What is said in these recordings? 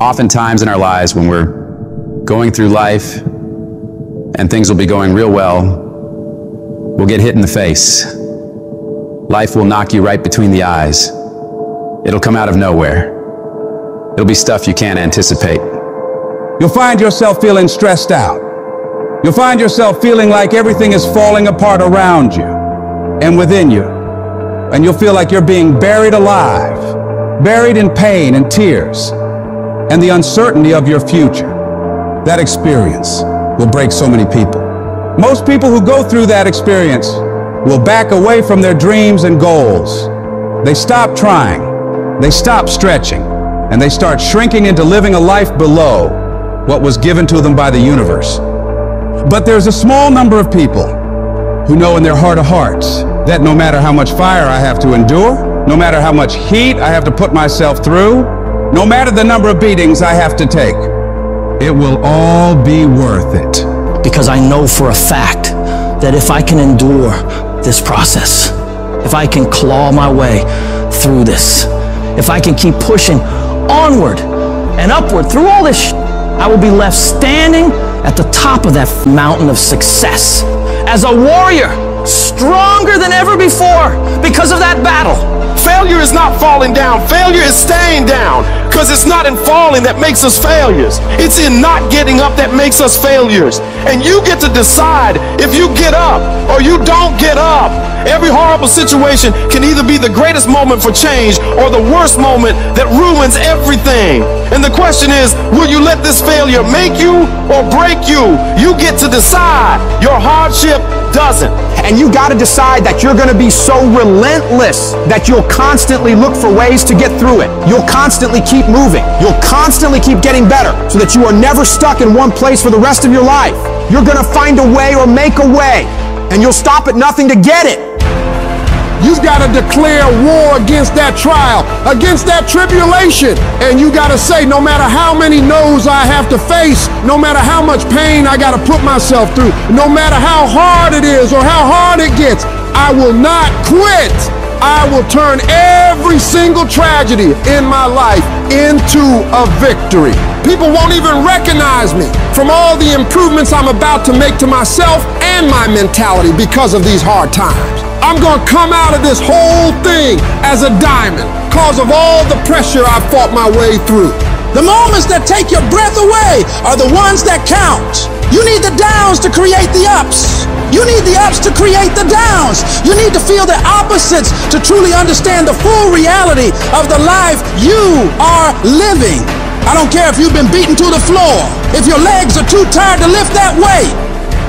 Oftentimes in our lives, when we're going through life and things will be going real well, we'll get hit in the face. Life will knock you right between the eyes. It'll come out of nowhere. It'll be stuff you can't anticipate. You'll find yourself feeling stressed out. You'll find yourself feeling like everything is falling apart around you and within you. And you'll feel like you're being buried alive, buried in pain and tears, and the uncertainty of your future. That experience will break so many people. Most people who go through that experience will back away from their dreams and goals. They stop trying, they stop stretching, and they start shrinking into living a life below what was given to them by the universe. But there's a small number of people who know in their heart of hearts that no matter how much fire I have to endure, no matter how much heat I have to put myself through, no matter the number of beatings I have to take, it will all be worth it. Because I know for a fact that if I can endure this process, if I can claw my way through this, if I can keep pushing onward and upward through all this, I will be left standing at the top of that mountain of success as a warrior, stronger than ever before because of that battle. Failure is not falling down. Failure is staying down, because it's not in falling that makes us failures. It's in not getting up that makes us failures. And you get to decide if you get up or you don't get up. Every horrible situation can either be the greatest moment for change or the worst moment that ruins everything. And the question is, will you let this failure make you or break you? You get to decide. Your hardship doesn't. And you got to decide that you're going to be so relentless that you'll constantly look for ways to get through it. You'll constantly keep moving. You'll constantly keep getting better so that you are never stuck in one place for the rest of your life. You're going to find a way or make a way, and you'll stop at nothing to get it. You've got to declare war against that trial, against that tribulation. And you got to say, no matter how many no's I have to face, no matter how much pain I got to put myself through, no matter how hard it is or how hard it gets, I will not quit. I will turn every single tragedy in my life into a victory. People won't even recognize me from all the improvements I'm about to make to myself and my mentality because of these hard times. I'm gonna come out of this whole thing as a diamond because of all the pressure I fought my way through. The moments that take your breath away are the ones that count. You need the downs to create the ups. You need the ups to create the downs. You need to feel the opposites to truly understand the full reality of the life you are living. I don't care if you've been beaten to the floor, if your legs are too tired to lift that weight,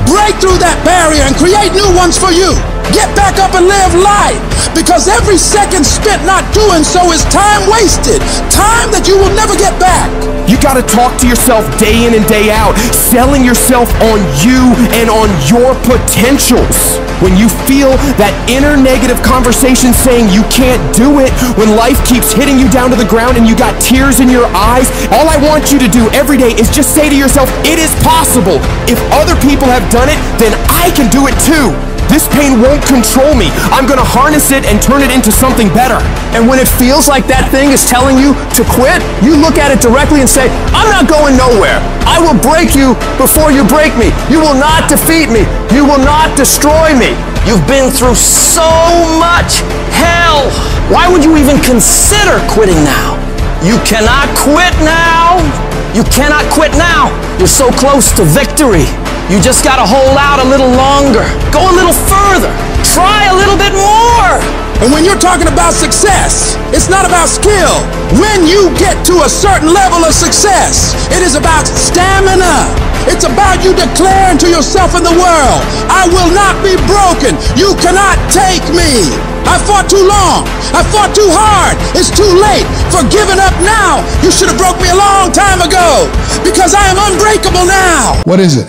break through that barrier and create new ones for you. Get back up and live life, because every second spent not doing so is time wasted, time that you will never get back. You got to talk to yourself day in and day out, selling yourself on you and on your potentials. When you feel that inner negative conversation saying you can't do it, when life keeps hitting you down to the ground and you got tears in your eyes, all I want you to do every day is just say to yourself, it is possible. If other people have done it, then I can do it too. This pain won't control me. I'm gonna harness it and turn it into something better. And when it feels like that thing is telling you to quit, you look at it directly and say, I'm not going nowhere. I will break you before you break me. You will not defeat me. You will not destroy me. You've been through so much hell. Why would you even consider quitting now? You cannot quit now. You cannot quit now. You're so close to victory. You just gotta hold out a little longer. Go a little further. Try a little bit more. And when you're talking about success, it's not about skill. When you get to a certain level of success, it is about stamina. It's about you declaring to yourself and the world, I will not be broken. You cannot take me. I fought too long. I fought too hard. It's too late for giving up now. You should have broke me a long time ago, because I am unbreakable now. What is it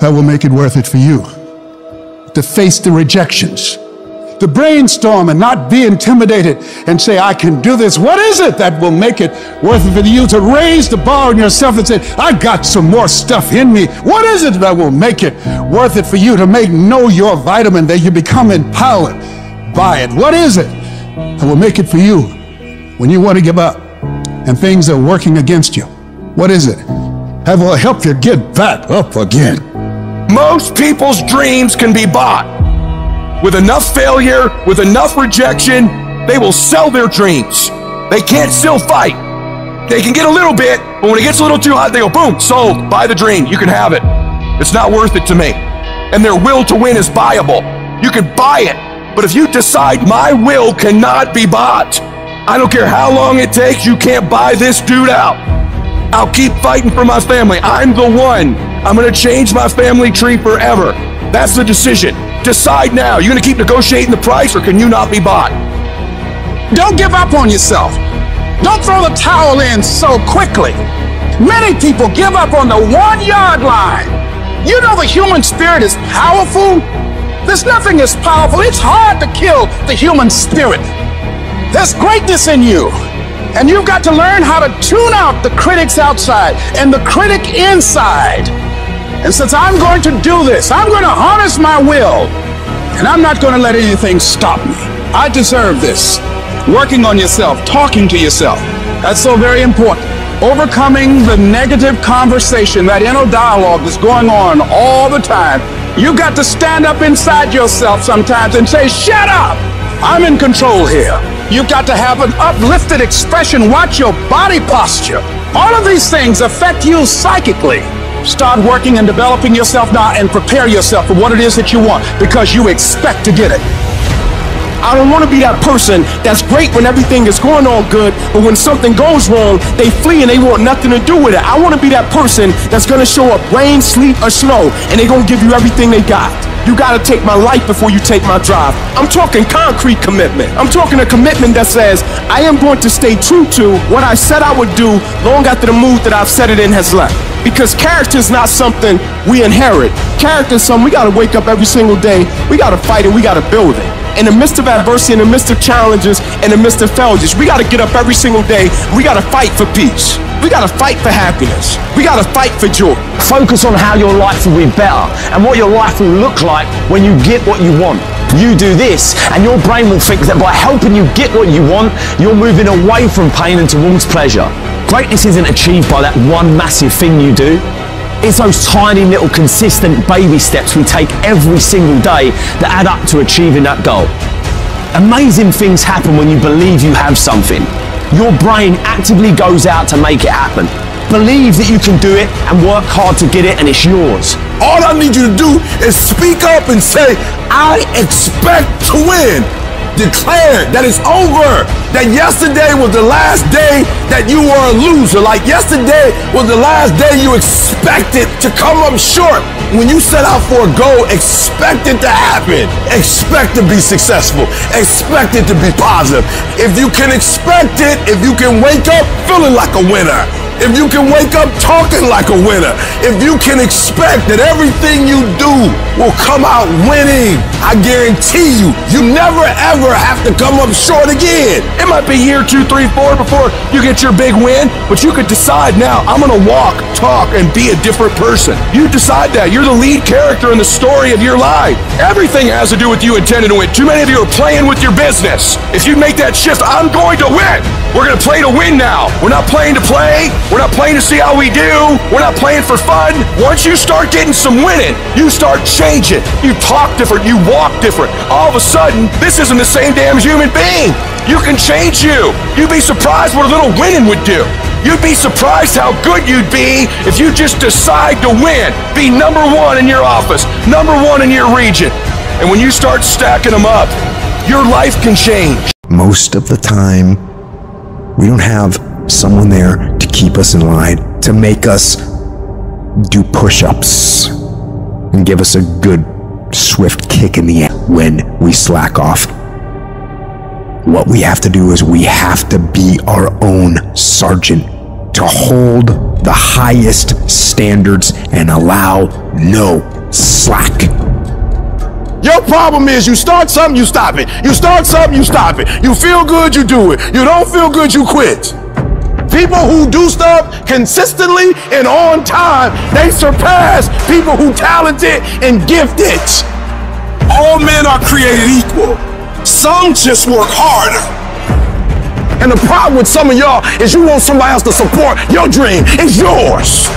that will make it worth it for you? To face the rejections, to brainstorm and not be intimidated and say, I can do this. What is it that will make it worth it for you to raise the bar on yourself and say, I've got some more stuff in me? What is it that will make it worth it for you to make know your vitamin, that you become empowered by it? What is it that will make it for you when you want to give up and things are working against you? What is it? I will help you get back up again. Most people's dreams can be bought. With enough failure, with enough rejection, they will sell their dreams. They can't still fight. They can get a little bit, but when it gets a little too hot, they go, boom, sold, buy the dream, you can have it. It's not worth it to me. And their will to win is buyable. You can buy it, but if you decide my will cannot be bought, I don't care how long it takes, you can't buy this dude out. I'll keep fighting for my family. I'm the one. I'm gonna change my family tree forever. That's the decision. Decide now. You're gonna keep negotiating the price, or can you not be bought? Don't give up on yourself. Don't throw the towel in so quickly. Many people give up on the 1 yard line. You know the human spirit is powerful. There's nothing as powerful. It's hard to kill the human spirit. There's greatness in you. And you've got to learn how to tune out the critics outside and the critic inside. And since I'm going to do this, I'm going to harness my will. And I'm not going to let anything stop me. I deserve this. Working on yourself, talking to yourself. That's so very important. Overcoming the negative conversation, that inner dialogue that's going on all the time. You've got to stand up inside yourself sometimes and say, shut up! I'm in control here. You've got to have an uplifted expression. Watch your body posture. All of these things affect you psychically. Start working and developing yourself now and prepare yourself for what it is that you want, because you expect to get it. I don't want to be that person that's great when everything is going on good, but when something goes wrong, they flee and they want nothing to do with it. I want to be that person that's going to show up rain, sleet, or snow, and they're going to give you everything they got. You got to take my life before you take my drive. I'm talking concrete commitment. I'm talking a commitment that says, I am going to stay true to what I said I would do long after the mood that I've set it in has left. Because character is not something we inherit. Character is something we got to wake up every single day. We got to fight it. We got to build it. In the midst of adversity, in the midst of challenges, in the midst of failures, we gotta get up every single day. We gotta fight for peace. We gotta fight for happiness. We gotta fight for joy. Focus on how your life will be better and what your life will look like when you get what you want. You do this, and your brain will think that by helping you get what you want, you're moving away from pain and towards pleasure. Greatness isn't achieved by that one massive thing you do. It's those tiny little consistent baby steps we take every single day that add up to achieving that goal. Amazing things happen when you believe you have something. Your brain actively goes out to make it happen. Believe that you can do it and work hard to get it, and it's yours. All I need you to do is speak up and say, I expect to win. Declare that it's over, that yesterday was the last day that you were a loser. Like yesterday was the last day you expected to come up short. When you set out for a goal, expect it to happen. Expect to be successful. Expect it to be positive. If you can expect it, if you can wake up feeling like a winner, if you can wake up talking like a winner, if you can expect that everything you do will come out winning, I guarantee you, you never ever have to come up short again. It might be year 2, 3, 4 before you get your big win, but you could decide now, I'm gonna walk, talk, and be a different person. You decide that. You're the lead character in the story of your life. Everything has to do with you intending to win. Too many of you are playing with your business. If you make that shift, I'm going to win. We're gonna play to win now. We're not playing to play. We're not playing to see how we do. We're not playing for fun. Once you start getting some winning, you start changing. You talk different. You walk different. All of a sudden, this isn't the same damn human being. You can change you. You'd be surprised what a little winning would do. You'd be surprised how good you'd be if you just decide to win. Be #1 in your office, #1 in your region. And when you start stacking them up, your life can change. Most of the time, we don't have someone there to keep us in line, to make us do push-ups and give us a good swift kick in the end when we slack off. What we have to do is we have to be our own sergeant, to hold the highest standards and allow no slack. Your problem is you start something, you stop it. You start something, you stop it. You feel good, you do it. You don't feel good, you quit. People who do stuff consistently and on time, they surpass people who talented and gifted. All men are created equal. Some just work harder. And the problem with some of y'all is you want somebody else to support your dream. It's yours.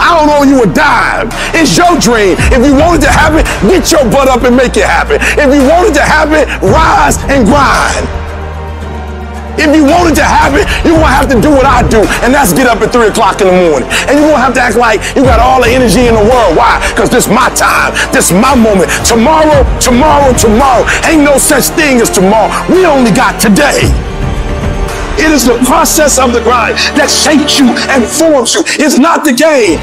I don't owe you a dime. It's your dream. If you want it to happen, get your butt up and make it happen. If you want it to happen, rise and grind. If you want it to happen, you're going to have to do what I do, and that's get up at 3 o'clock in the morning. And you're going to have to act like you got all the energy in the world. Why? Because this is my time. This is my moment. Tomorrow, tomorrow, tomorrow. Ain't no such thing as tomorrow. We only got today. It is the process of the grind that shapes you and forms you. It's not the game.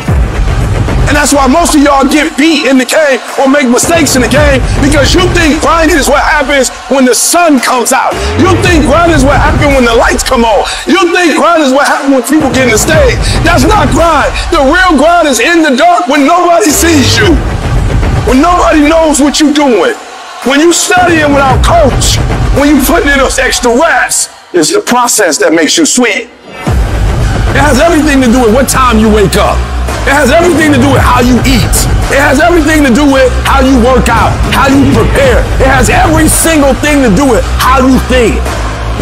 And that's why most of y'all get beat in the game or make mistakes in the game, because you think grinding is what happens when the sun comes out. You think grinding is what happens when the lights come on. You think grinding is what happens when people get in the stage. That's not grind. The real grind is in the dark when nobody sees you, when nobody knows what you're doing. When you studying without coach, when you putting in those extra reps, it's the process that makes you sweat. It has everything to do with what time you wake up. It has everything to do with how you eat. It has everything to do with how you work out, how you prepare. It has every single thing to do with how you think.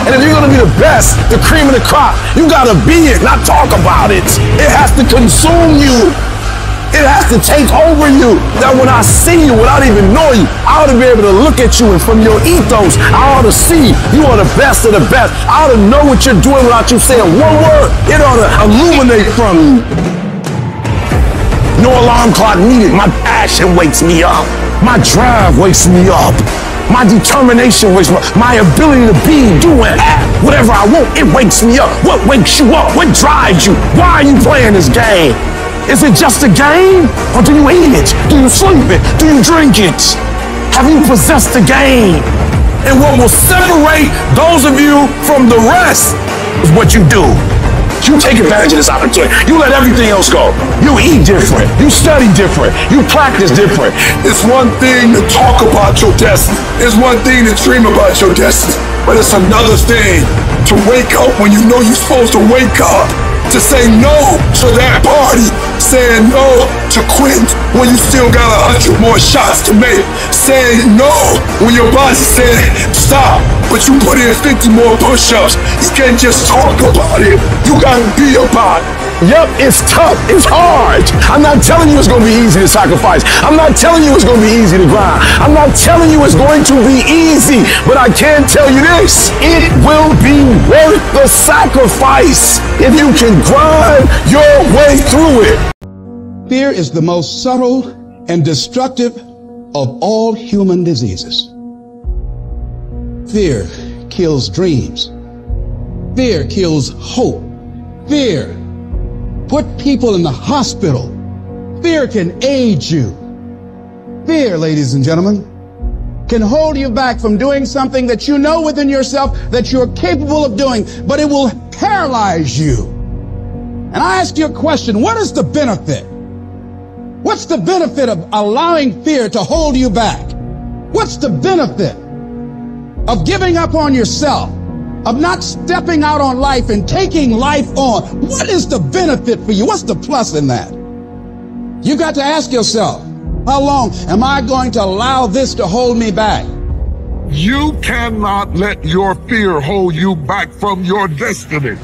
And if you're gonna be the best, the cream of the crop, you gotta be it, not talk about it. It has to consume you. It has to take over you, that when I see you without even knowing you, I ought to be able to look at you and from your ethos, I ought to see you are the best of the best. I ought to know what you're doing without you saying one word. It ought to illuminate from you. No alarm clock needed. My passion wakes me up. My drive wakes me up. My determination wakes me up. My ability to be, do, and act whatever I want, it wakes me up. What wakes you up? What drives you? Why are you playing this game? Is it just a game, or do you eat it? Do you sleep it? Do you drink it? Have you possessed the game? And what will separate those of you from the rest is what you do. You take advantage of this opportunity. You let everything else go. You eat different. You study different. You practice different. It's one thing to talk about your destiny. It's one thing to dream about your destiny. But it's another thing to wake up when you know you're supposed to wake up. To say no to that party, saying no to quit when you still got 100 more shots to make, saying no when your body said stop, but you put in 50 more push-ups. You can't just talk about it, you gotta be about it. Yep, it's tough, it's hard. I'm not telling you it's gonna be easy to sacrifice. I'm not telling you it's gonna be easy to grind. I'm not telling you it's going to be easy, but I can tell you this, it will be worth the sacrifice if you can grind your way through it. Fear is the most subtle and destructive of all human diseases. Fear kills dreams. Fear kills hope. Fear put people in the hospital. Fear can age you. Fear, ladies and gentlemen, can hold you back from doing something that you know within yourself that you're capable of doing, but it will paralyze you. And I ask you a question, what is the benefit? What's the benefit of allowing fear to hold you back? What's the benefit of giving up on yourself? Of not stepping out on life and taking life on? What is the benefit for you? What's the plus in that? You got to ask yourself, how long am I going to allow this to hold me back? You cannot let your fear hold you back from your destiny.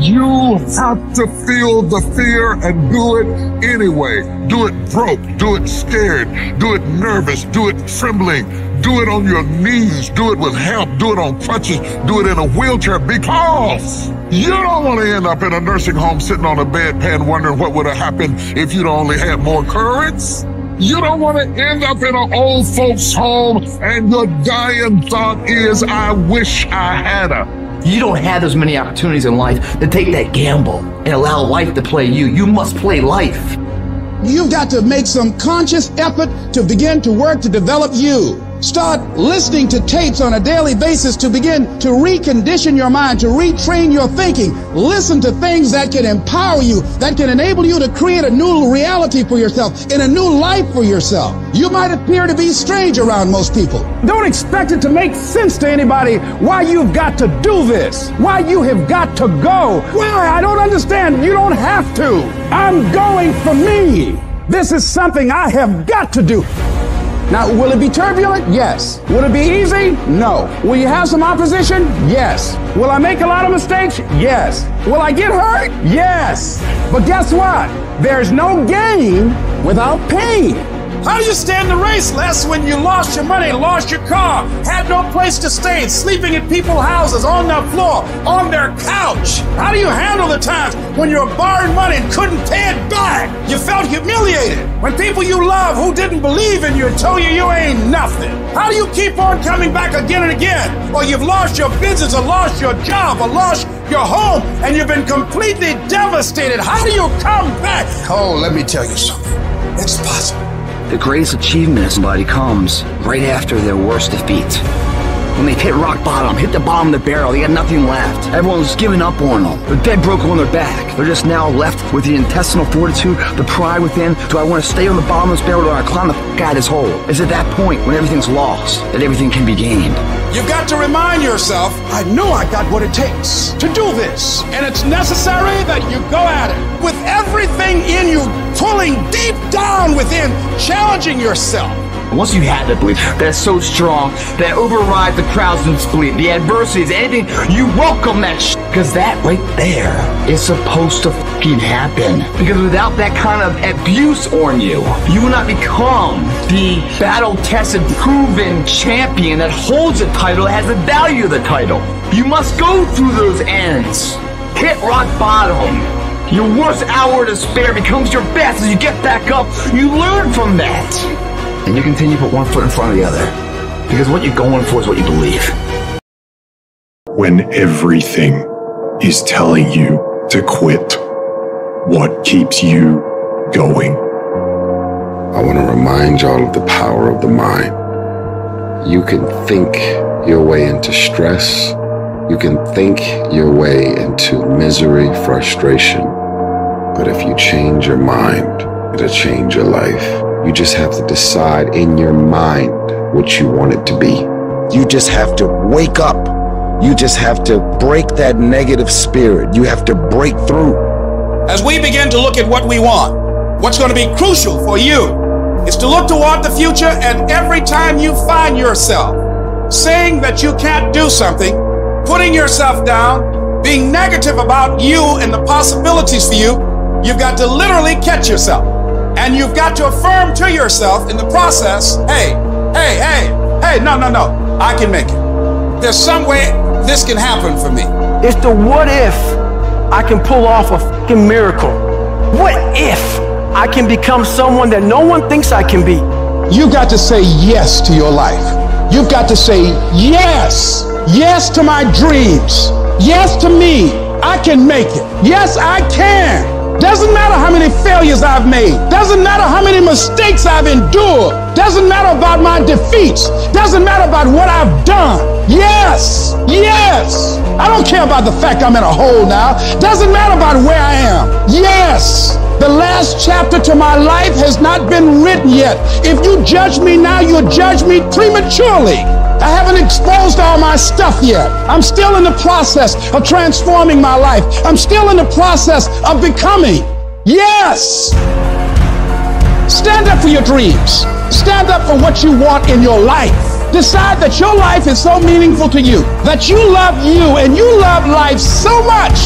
You have to feel the fear and do it anyway. Do it broke, do it scared, do it nervous, do it trembling, do it on your knees, do it with help, do it on crutches, do it in a wheelchair, because you don't want to end up in a nursing home sitting on a bedpan wondering what would have happened if you'd only had more courage. You don't want to end up in an old folks home and your dying thought is, I wish I had a. You don't have as many opportunities in life to take that gamble and allow life to play you. You must play life. You've got to make some conscious effort to begin to work to develop you. Start listening to tapes on a daily basis to begin to recondition your mind, to retrain your thinking. Listen to things that can empower you, that can enable you to create a new reality for yourself and a new life for yourself. You might appear to be strange around most people. Don't expect it to make sense to anybody why you've got to do this, why you have got to go. Why? I don't understand. You don't have to. I'm going for me. This is something I have got to do. Now, will it be turbulent? Yes. Will it be easy? No. Will you have some opposition? Yes. Will I make a lot of mistakes? Yes. Will I get hurt? Yes. But guess what? There's no gain without pain. How do you stand the race, Les, when you lost your money, lost your car, had no place to stay, sleeping in people's houses, on their floor, on their couch? How do you handle the times when you were borrowing money and couldn't pay it back? You felt humiliated. When people you love who didn't believe in you told you you ain't nothing. How do you keep on coming back again and again? Or you've lost your business, or lost your job, or lost your home, and you've been completely devastated. How do you come back? Oh, let me tell you something. It's possible. The greatest achievement of somebody comes right after their worst defeat. When they hit rock bottom, hit the bottom of the barrel, they got nothing left. Everyone's giving up on them. They're dead broke on their back. They're just now left with the intestinal fortitude, the pride within. Do I want to stay on the bottom of this barrel, or do I climb the f*** out of this hole? It's at that point when everything's lost that everything can be gained. You've got to remind yourself, I know I got what it takes to do this. And it's necessary that you go at it with everything in you, pulling deep down within, challenging yourself. Once you have that belief that's so strong that overrides the crowd's disbelief, the adversities, anything, you welcome that shit, because that right there is supposed to fucking happen. Because without that kind of abuse on you, you will not become the battle-tested, proven champion that holds the title, that has the value of the title. You must go through those ends, hit rock bottom. Your worst hour of despair becomes your best. As you get back up, you learn from that. And you continue to put one foot in front of the other. Because what you're going for is what you believe. When everything is telling you to quit, what keeps you going? I want to remind y'all of the power of the mind. You can think your way into stress. You can think your way into misery, frustration. But if you change your mind, it'll change your life. You just have to decide in your mind what you want it to be. You just have to wake up. You just have to break that negative spirit. You have to break through. As we begin to look at what we want, what's going to be crucial for you is to look toward the future, and every time you find yourself saying that you can't do something, putting yourself down, being negative about you and the possibilities for you, you've got to literally catch yourself, and you've got to affirm to yourself in the process, hey, no, I can make it. There's some way this can happen for me. It's the what if I can pull off a fucking miracle. What if I can become someone that no one thinks I can be? You've got to say yes to your life. You've got to say yes, yes to my dreams, yes to me, I can make it, yes I can. Doesn't matter how many failures I've made. Doesn't matter how many mistakes I've endured. Doesn't matter about my defeats. Doesn't matter about what I've done. Yes, yes. I don't care about the fact I'm in a hole now. Doesn't matter about where I am. Yes. The last chapter to my life has not been written yet. If you judge me now, you'll judge me prematurely. I haven't exposed all my stuff yet. I'm still in the process of transforming my life. I'm still in the process of becoming. Yes! Stand up for your dreams. Stand up for what you want in your life. Decide that your life is so meaningful to you, that you love you and you love life so much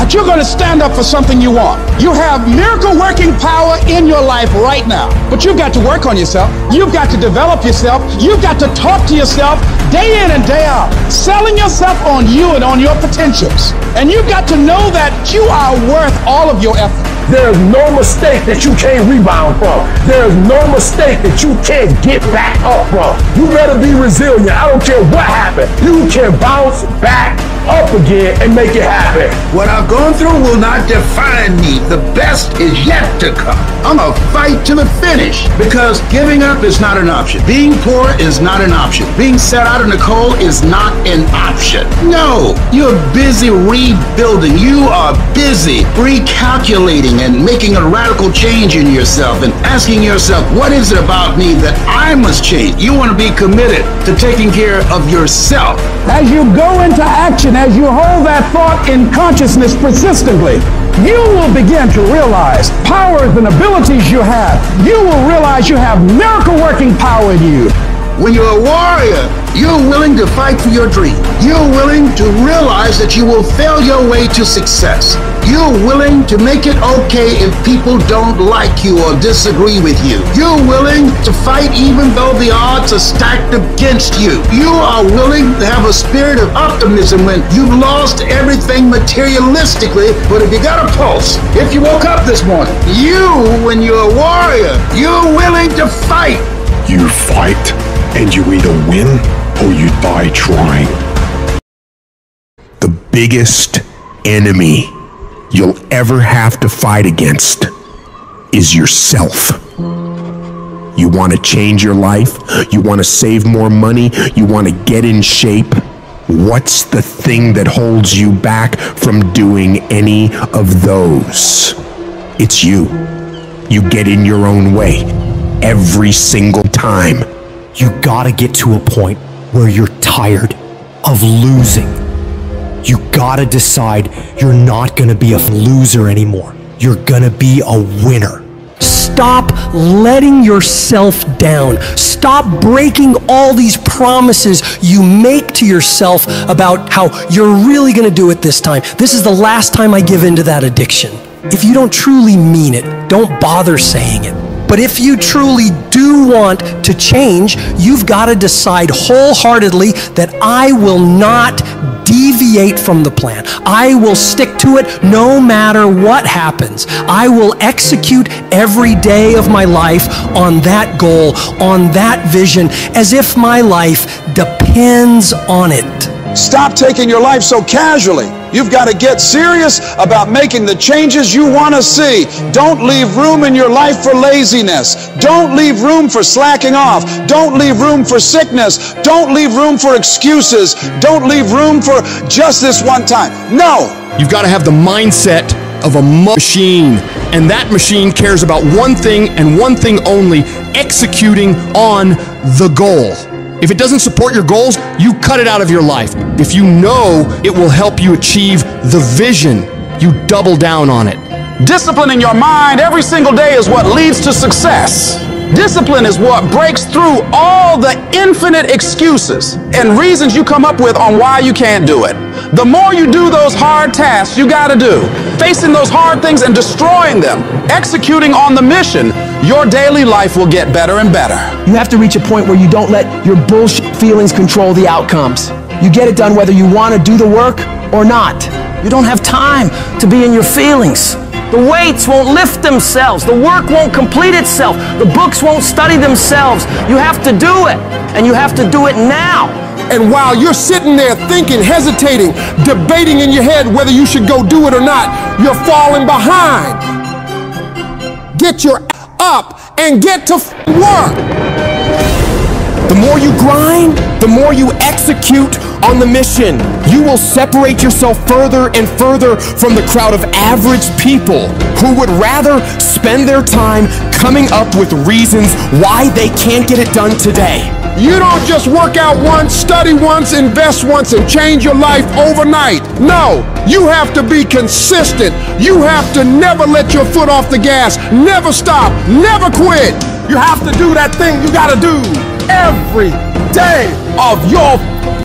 that you're going to stand up for something you want. You have miracle working power in your life right now, but you've got to work on yourself. You've got to develop yourself. You've got to talk to yourself day in and day out, selling yourself on you and on your potentials. And you've got to know that you are worth all of your effort. There's no mistake that you can't rebound from. There's no mistake that you can't get back up from. You better be resilient. I don't care what happened. You can bounce back up again and make it happen. What I've gone through will not define me. The best is yet to come. I'm gonna fight to the finish, because giving up is not an option. Being poor is not an option. Being set out in the cold is not an option. No, you're busy rebuilding. You are busy recalculating and making a radical change in yourself and asking yourself, what is it about me that I must change? You want to be committed to taking care of yourself. As you go into action, And as you hold that thought in consciousness persistently, you will begin to realize powers and abilities you have. You will realize you have miracle-working power in you. When you're a warrior, you're willing to fight for your dream. You're willing to realize that you will fail your way to success. You're willing to make it okay if people don't like you or disagree with you. You're willing to fight even though the odds are stacked against you. You are willing to have a spirit of optimism when you've lost everything materialistically, but if you got a pulse, if you woke up this morning, when you're a warrior, you're willing to fight. You fight? And you either win or you die trying. The biggest enemy you'll ever have to fight against is yourself. You want to change your life, you want to save more money, you want to get in shape. What's the thing that holds you back from doing any of those? It's you. You get in your own way every single time. You gotta get to a point where you're tired of losing. You gotta decide you're not gonna be a loser anymore. You're gonna be a winner. Stop letting yourself down. Stop breaking all these promises you make to yourself about how you're really gonna do it this time. This is the last time I give in to that addiction. If you don't truly mean it, don't bother saying it. But if you truly do want to change, you've got to decide wholeheartedly that I will not deviate from the plan. I will stick to it no matter what happens. I will execute every day of my life on that goal, on that vision, as if my life depends on it. Stop taking your life so casually. You've got to get serious about making the changes you want to see. Don't leave room in your life for laziness. Don't leave room for slacking off. Don't leave room for sickness. Don't leave room for excuses. Don't leave room for just this one time. No! You've got to have the mindset of a machine, and that machine cares about one thing and one thing only, executing on the goal. If it doesn't support your goals, you cut it out of your life. If you know it will help you achieve the vision, you double down on it. Discipline in your mind every single day is what leads to success. Discipline is what breaks through all the infinite excuses and reasons you come up with on why you can't do it. The more you do those hard tasks you gotta do, facing those hard things and destroying them, executing on the mission, your daily life will get better and better. You have to reach a point where you don't let your bullshit feelings control the outcomes. You get it done whether you want to do the work or not. You don't have time to be in your feelings. The weights won't lift themselves. The work won't complete itself. The books won't study themselves. You have to do it, and you have to do it now. And while you're sitting there thinking, hesitating, debating in your head whether you should go do it or not, you're falling behind. Get your ass up and get to work. The more you grind, the more you execute on the mission. You will separate yourself further and further from the crowd of average people who would rather spend their time coming up with reasons why they can't get it done today. You don't just work out once, study once, invest once, and change your life overnight. No, you have to be consistent. You have to never let your foot off the gas, never stop, never quit. You have to do that thing you gotta do every day of your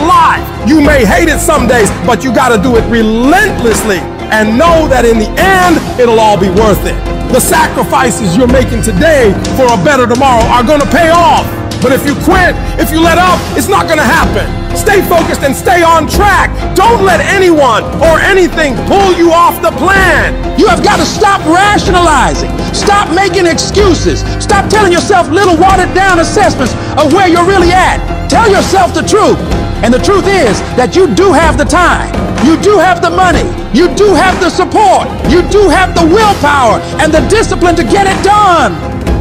life. You may hate it some days, but you got to do it relentlessly and know that in the end, it'll all be worth it. The sacrifices you're making today for a better tomorrow are going to pay off. But if you quit, if you let up, it's not going to happen. Stay focused and stay on track. Don't let anyone or anything pull you off the plan. You have got to stop rationalizing. Stop making excuses. Stop telling yourself little watered down assessments of where you're really at. Tell yourself the truth. And the truth is that you do have the time. You do have the money. You do have the support. You do have the willpower and the discipline to get it done.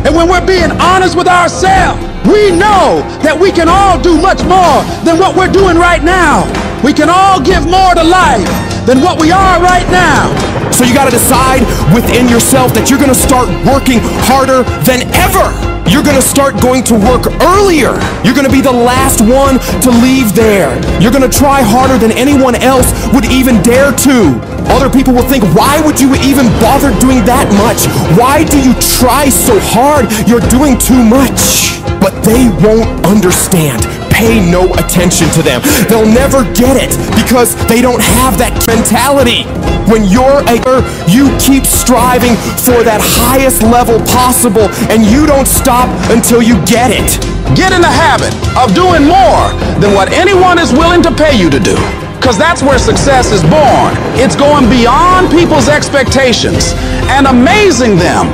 And when we're being honest with ourselves, we know that we can all do much more than what we're doing right now. We can all give more to life than what we are right now. So you got to decide within yourself that you're going to start working harder than ever. You're gonna start going to work earlier. You're gonna be the last one to leave there. You're gonna try harder than anyone else would even dare to. Other people will think, why would you even bother doing that much? Why do you try so hard? You're doing too much. But they won't understand. Pay no attention to them. They'll never get it because they don't have that mentality. When you're a leader, you keep striving for that highest level possible, and you don't stop until you get it. Get in the habit of doing more than what anyone is willing to pay you to do, because that's where success is born. It's going beyond people's expectations and amazing them.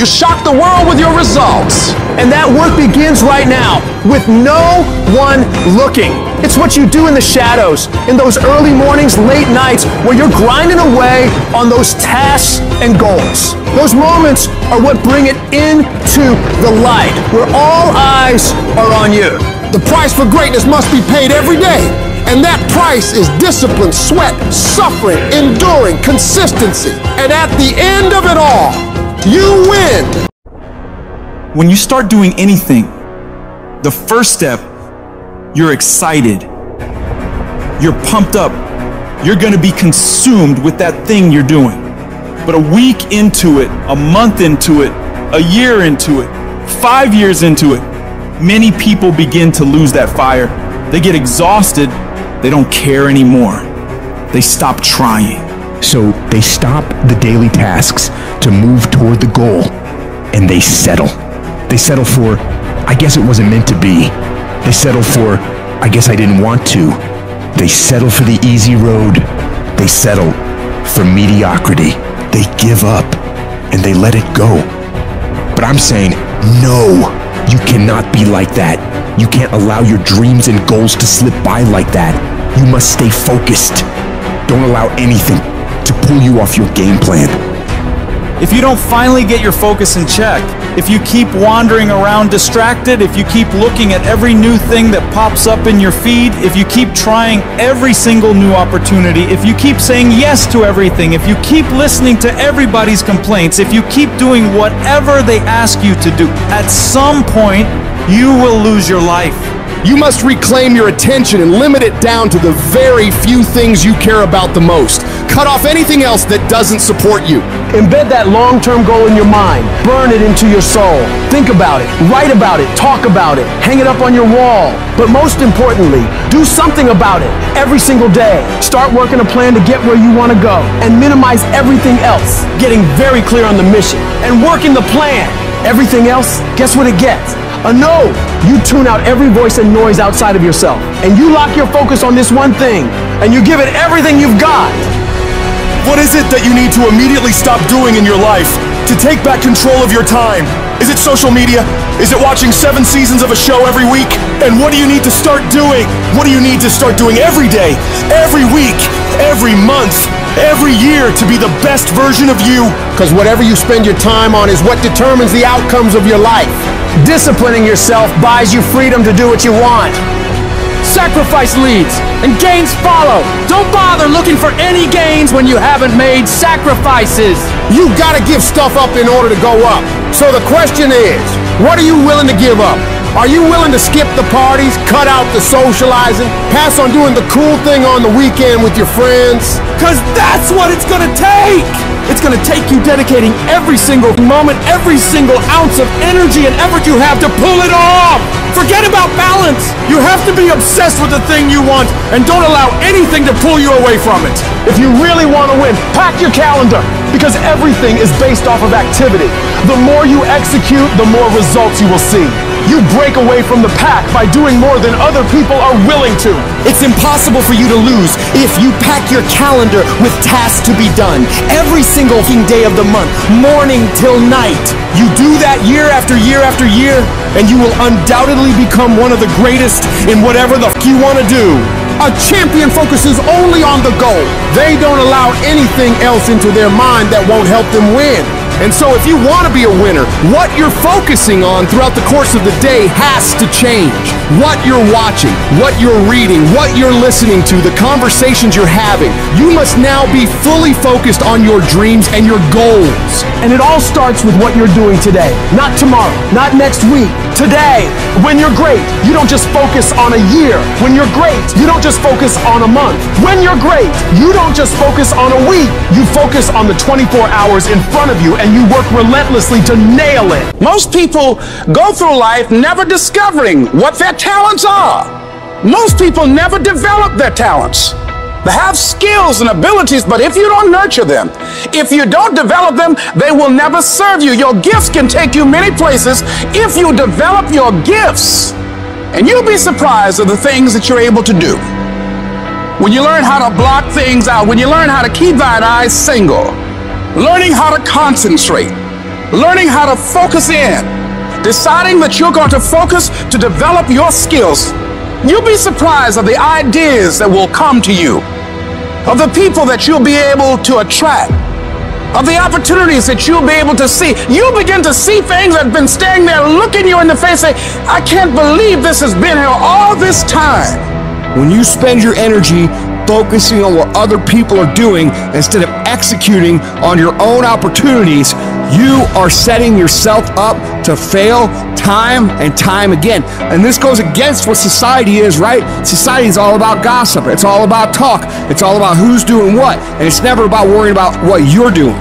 You shock the world with your results. And that work begins right now with no one looking. It's what you do in the shadows, in those early mornings, late nights, where you're grinding away on those tasks and goals. Those moments are what bring it into the light, where all eyes are on you. The price for greatness must be paid every day, and that price is discipline, sweat, suffering, enduring, consistency. And at the end of it all, you win. When you start doing anything, the first step, you're excited, you're pumped up, you're gonna be consumed with that thing you're doing. But a week into it, a month into it, a year into it, 5 years into it, many people begin to lose that fire. They get exhausted, they don't care anymore. They stop trying. So they stop the daily tasks to move toward the goal, and they settle. They settle for, I guess it wasn't meant to be. They settle for, I guess I didn't want to. They settle for the easy road. They settle for mediocrity. They give up and they let it go. But I'm saying, no, you cannot be like that. You can't allow your dreams and goals to slip by like that. You must stay focused. Don't allow anything to pull you off your game plan. If you don't finally get your focus in check, if you keep wandering around distracted, if you keep looking at every new thing that pops up in your feed, if you keep trying every single new opportunity, if you keep saying yes to everything, if you keep listening to everybody's complaints, if you keep doing whatever they ask you to do, at some point, you will lose your life. You must reclaim your attention and limit it down to the very few things you care about the most. Cut off anything else that doesn't support you. Embed that long-term goal in your mind. Burn it into your soul. Think about it, write about it, talk about it, hang it up on your wall. But most importantly, do something about it every single day. Start working a plan to get where you want to go and minimize everything else. Getting very clear on the mission and working the plan. Everything else, guess what it gets? A no. You tune out every voice and noise outside of yourself, and you lock your focus on this one thing, and you give it everything you've got. What is it that you need to immediately stop doing in your life to take back control of your time? Is it social media? Is it watching 7 seasons of a show every week? And what do you need to start doing? What do you need to start doing every day, every week, every month, every year to be the best version of you? Because whatever you spend your time on is what determines the outcomes of your life. Disciplining yourself buys you freedom to do what you want. Sacrifice leads and gains follow. Don't bother looking for any gains when you haven't made sacrifices. You gotta give stuff up in order to go up. So the question is, what are you willing to give up? Are you willing to skip the parties, cut out the socializing, pass on doing the cool thing on the weekend with your friends? Because that's what it's gonna take! It's gonna take you dedicating every single moment, every single ounce of energy and effort you have to pull it off! Forget about balance! You have to be obsessed with the thing you want and don't allow anything to pull you away from it! If you really want to win, pack your calendar! Because everything is based off of activity. The more you execute, the more results you will see. You break away from the pack by doing more than other people are willing to. It's impossible for you to lose if you pack your calendar with tasks to be done. Every single day of the month, morning till night. You do that year after year after year, and you will undoubtedly become one of the greatest in whatever the you want to do. A champion focuses only on the goal. They don't allow anything else into their mind that won't help them win. And so if you want to be a winner, what you're focusing on throughout the course of the day has to change. what you're watching, what you're reading, what you're listening to, the conversations you're having. You must now be fully focused on your dreams and your goals. And it all starts with what you're doing today, not tomorrow, not next week. Today, when you're great, you don't just focus on a year. When you're great, you don't just focus on a month. When you're great, you don't just focus on a week. You focus on the 24 hours in front of you and you work relentlessly to nail it. Most people go through life never discovering what their talents are. Most people never develop their talents. They have skills and abilities, but if you don't nurture them, if you don't develop them, they will never serve you. Your gifts can take you many places if you develop your gifts. And you'll be surprised at the things that you're able to do. When you learn how to block things out, when you learn how to keep thine eyes single, learning how to concentrate, learning how to focus in, deciding that you're going to focus to develop your skills, you'll be surprised at the ideas that will come to you, of the people that you'll be able to attract, of the opportunities that you'll be able to see. You'll begin to see things that have been standing there looking you in the face saying, I can't believe this has been here all this time. When you spend your energy focusing on what other people are doing instead of executing on your own opportunities, you are setting yourself up to fail time and time again. And this goes against what society is, right? Society is all about gossip. It's all about talk. It's all about who's doing what. And it's never about worrying about what you're doing.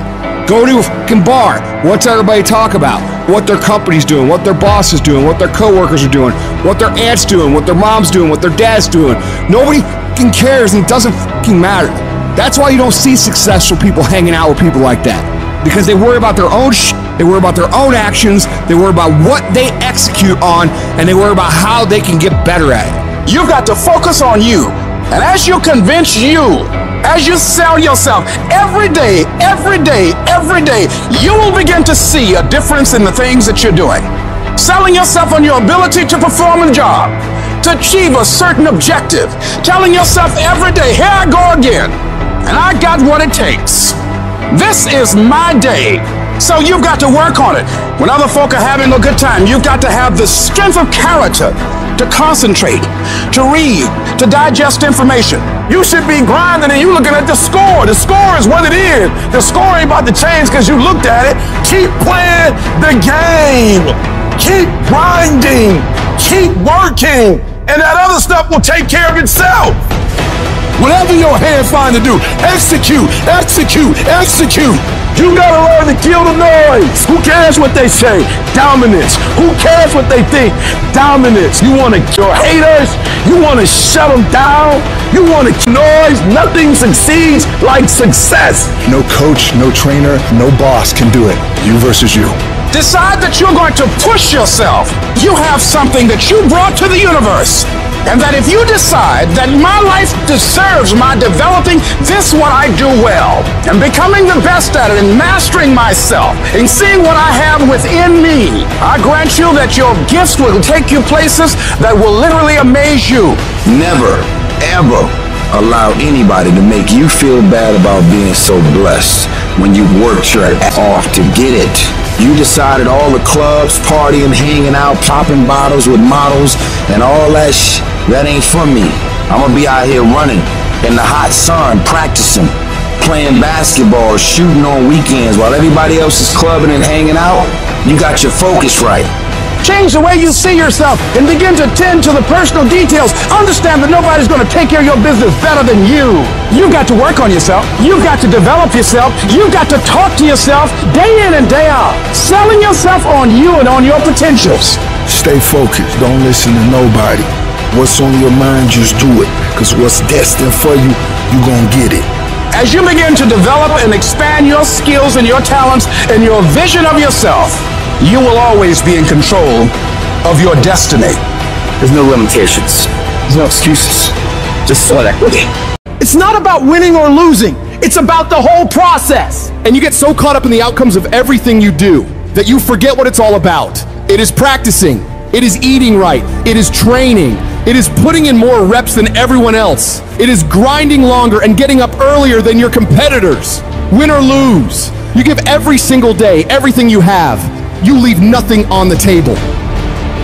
Go to a fucking bar. What's everybody talk about? What their company's doing, what their boss is doing, what their coworkers are doing, what their aunt's doing, what their mom's doing, what their dad's doing. Nobody fucking cares, and it doesn't fucking matter. That's why you don't see successful people hanging out with people like that. Because they worry about their own shit, they worry about their own actions, they worry about what they execute on, and they worry about how they can get better at it. You've got to focus on you. And as you convince you, as you sell yourself every day, you will begin to see a difference in the things that you're doing. Selling yourself on your ability to perform a job, to achieve a certain objective. Telling yourself every day, here I go again, and I got what it takes. This is my day. So you've got to work on it. When other folk are having a good time, you've got to have the strength of character to concentrate, to read, to digest information. You should be grinding and you looking at the score. The score is what it is. The score ain't about to change because you looked at it. Keep playing the game. Keep grinding. Keep working. And that other stuff will take care of itself. Whatever your hand find to do, execute, execute, execute. You gotta learn to kill the noise. Who cares what they say? Dominance. Who cares what they think? Dominance. You wanna kill haters? You wanna shut them down? You wanna kill noise? Nothing succeeds like success. No coach, no trainer, no boss can do it. You versus you. Decide that you're going to push yourself. You have something that you brought to the universe. And that if you decide that my life deserves my developing, this is what I do well, and becoming the best at it, and mastering myself, and seeing what I have within me, I grant you that your gifts will take you places that will literally amaze you. Never, ever allow anybody to make you feel bad about being so blessed when you've worked your ass off to get it. You decided all the clubs, partying, hanging out, popping bottles with models, and all that shit, that ain't for me. I'm gonna be out here running in the hot sun, practicing, playing basketball, shooting on weekends while everybody else is clubbing and hanging out. You got your focus right. Change the way you see yourself and begin to tend to the personal details. Understand that nobody's gonna take care of your business better than you. You've got to work on yourself. You've got to develop yourself. You've got to talk to yourself day in and day out. Selling yourself on you and on your potentials. Stay focused. Don't listen to nobody. What's on your mind, just do it. Because what's destined for you, you're going to get it. As you begin to develop and expand your skills and your talents and your vision of yourself, you will always be in control of your destiny. There's no limitations. There's no excuses. Just sweat equity. It's not about winning or losing. It's about the whole process. And you get so caught up in the outcomes of everything you do that you forget what it's all about. It is practicing. It is eating right. It is training. It is putting in more reps than everyone else. It is grinding longer and getting up earlier than your competitors. Win or lose, you give every single day everything you have. You leave nothing on the table.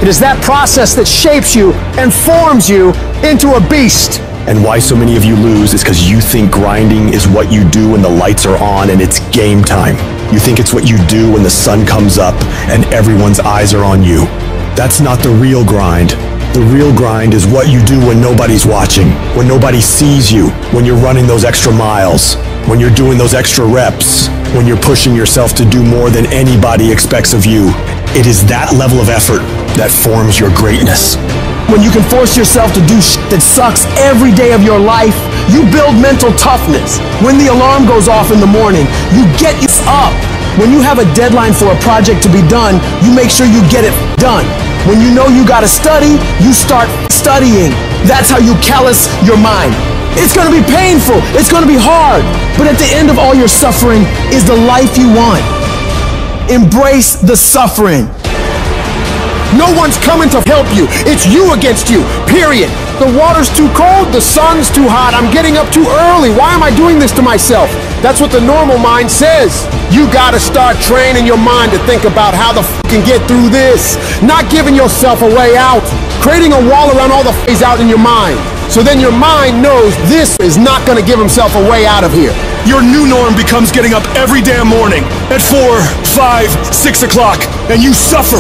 It is that process that shapes you and forms you into a beast. And why so many of you lose is because you think grinding is what you do when the lights are on and it's game time. You think it's what you do when the sun comes up and everyone's eyes are on you. That's not the real grind. The real grind is what you do when nobody's watching, when nobody sees you, when you're running those extra miles, when you're doing those extra reps, when you're pushing yourself to do more than anybody expects of you. It is that level of effort that forms your greatness. When you can force yourself to do shit that sucks every day of your life, you build mental toughness. When the alarm goes off in the morning, you get up. When you have a deadline for a project to be done, you make sure you get it done. When you know you gotta study, you start studying. That's how you callous your mind. It's gonna be painful, it's gonna be hard, but at the end of all your suffering is the life you want. Embrace the suffering. No one's coming to help you. It's you against you, period. The water's too cold, the sun's too hot, I'm getting up too early, why am I doing this to myself? That's what the normal mind says. You gotta start training your mind to think about how the can get through this. Not giving yourself a way out. Creating a wall around all the phase out in your mind. So then your mind knows this is not gonna give himself a way out of here. Your new norm becomes getting up every damn morning at 4, 5, 6 o'clock, and you suffer.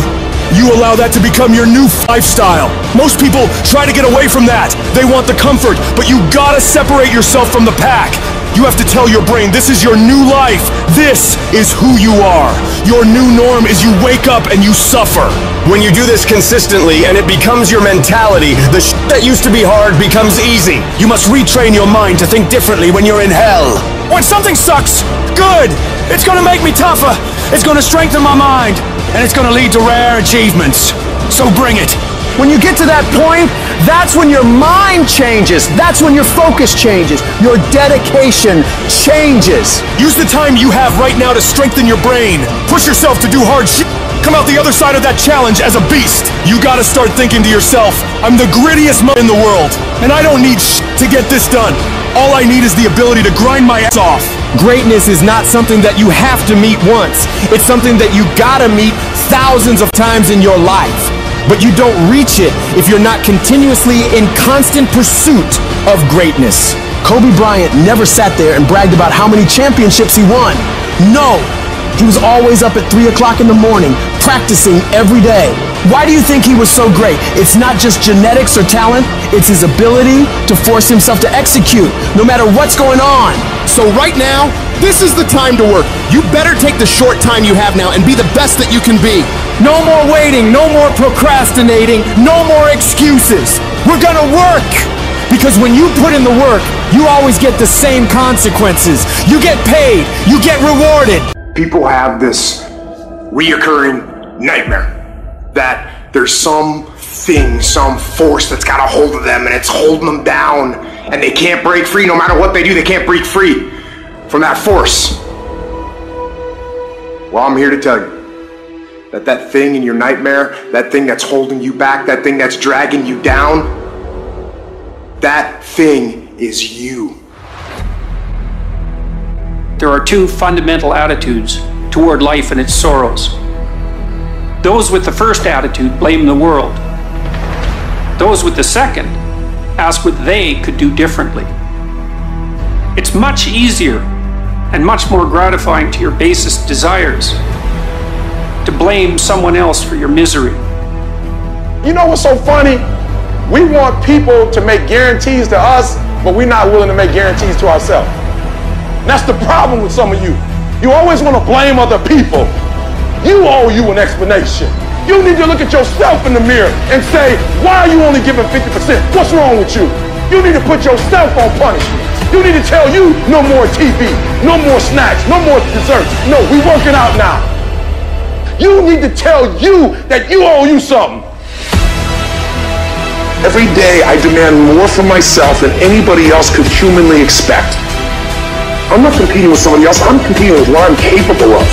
You allow that to become your new lifestyle. Most people try to get away from that. They want the comfort, but you gotta separate yourself from the pack. You have to tell your brain, this is your new life. This is who you are. Your new norm is you wake up and you suffer. When you do this consistently and it becomes your mentality, the shit that used to be hard becomes easy. You must retrain your mind to think differently when you're in hell. When something sucks, good. It's gonna make me tougher. It's gonna strengthen my mind. And it's gonna lead to rare achievements. So bring it. When you get to that point, that's when your mind changes. That's when your focus changes. Your dedication changes. Use the time you have right now to strengthen your brain. Push yourself to do hard shit. Come out the other side of that challenge as a beast. You gotta start thinking to yourself, I'm the grittiest in the world, and I don't need shit to get this done. All I need is the ability to grind my ass off. Greatness is not something that you have to meet once. It's something that you gotta meet thousands of times in your life. But you don't reach it if you're not continuously in constant pursuit of greatness. Kobe Bryant never sat there and bragged about how many championships he won. No, he was always up at 3 o'clock in the morning, practicing every day. Why do you think he was so great? It's not just genetics or talent, it's his ability to force himself to execute, no matter what's going on. So right now, this is the time to work. You better take the short time you have now and be the best that you can be. No more waiting, no more procrastinating, no more excuses. We're gonna work! Because when you put in the work, you always get the same consequences. You get paid, you get rewarded. People have this reoccurring nightmare that there's some thing, some force that's got a hold of them and it's holding them down and they can't break free. No matter what they do, they can't break free from that force. Well, I'm here to tell you that that thing in your nightmare, that thing that's holding you back, that thing that's dragging you down, that thing is you. There are two fundamental attitudes toward life and its sorrows. Those with the first attitude blame the world. Those with the second ask what they could do differently. It's much easier and much more gratifying to your basest desires to blame someone else for your misery. You know what's so funny? We want people to make guarantees to us, but we're not willing to make guarantees to ourselves. That's the problem with some of you. You always want to blame other people. You owe you an explanation. You need to look at yourself in the mirror and say, why are you only giving 50%? What's wrong with you? You need to put yourself on punishment. You need to tell you, no more TV, no more snacks, no more desserts. No, we working out now. You need to tell you that you owe you something. Every day I demand more from myself than anybody else could humanly expect. I'm not competing with somebody else, I'm competing with what I'm capable of.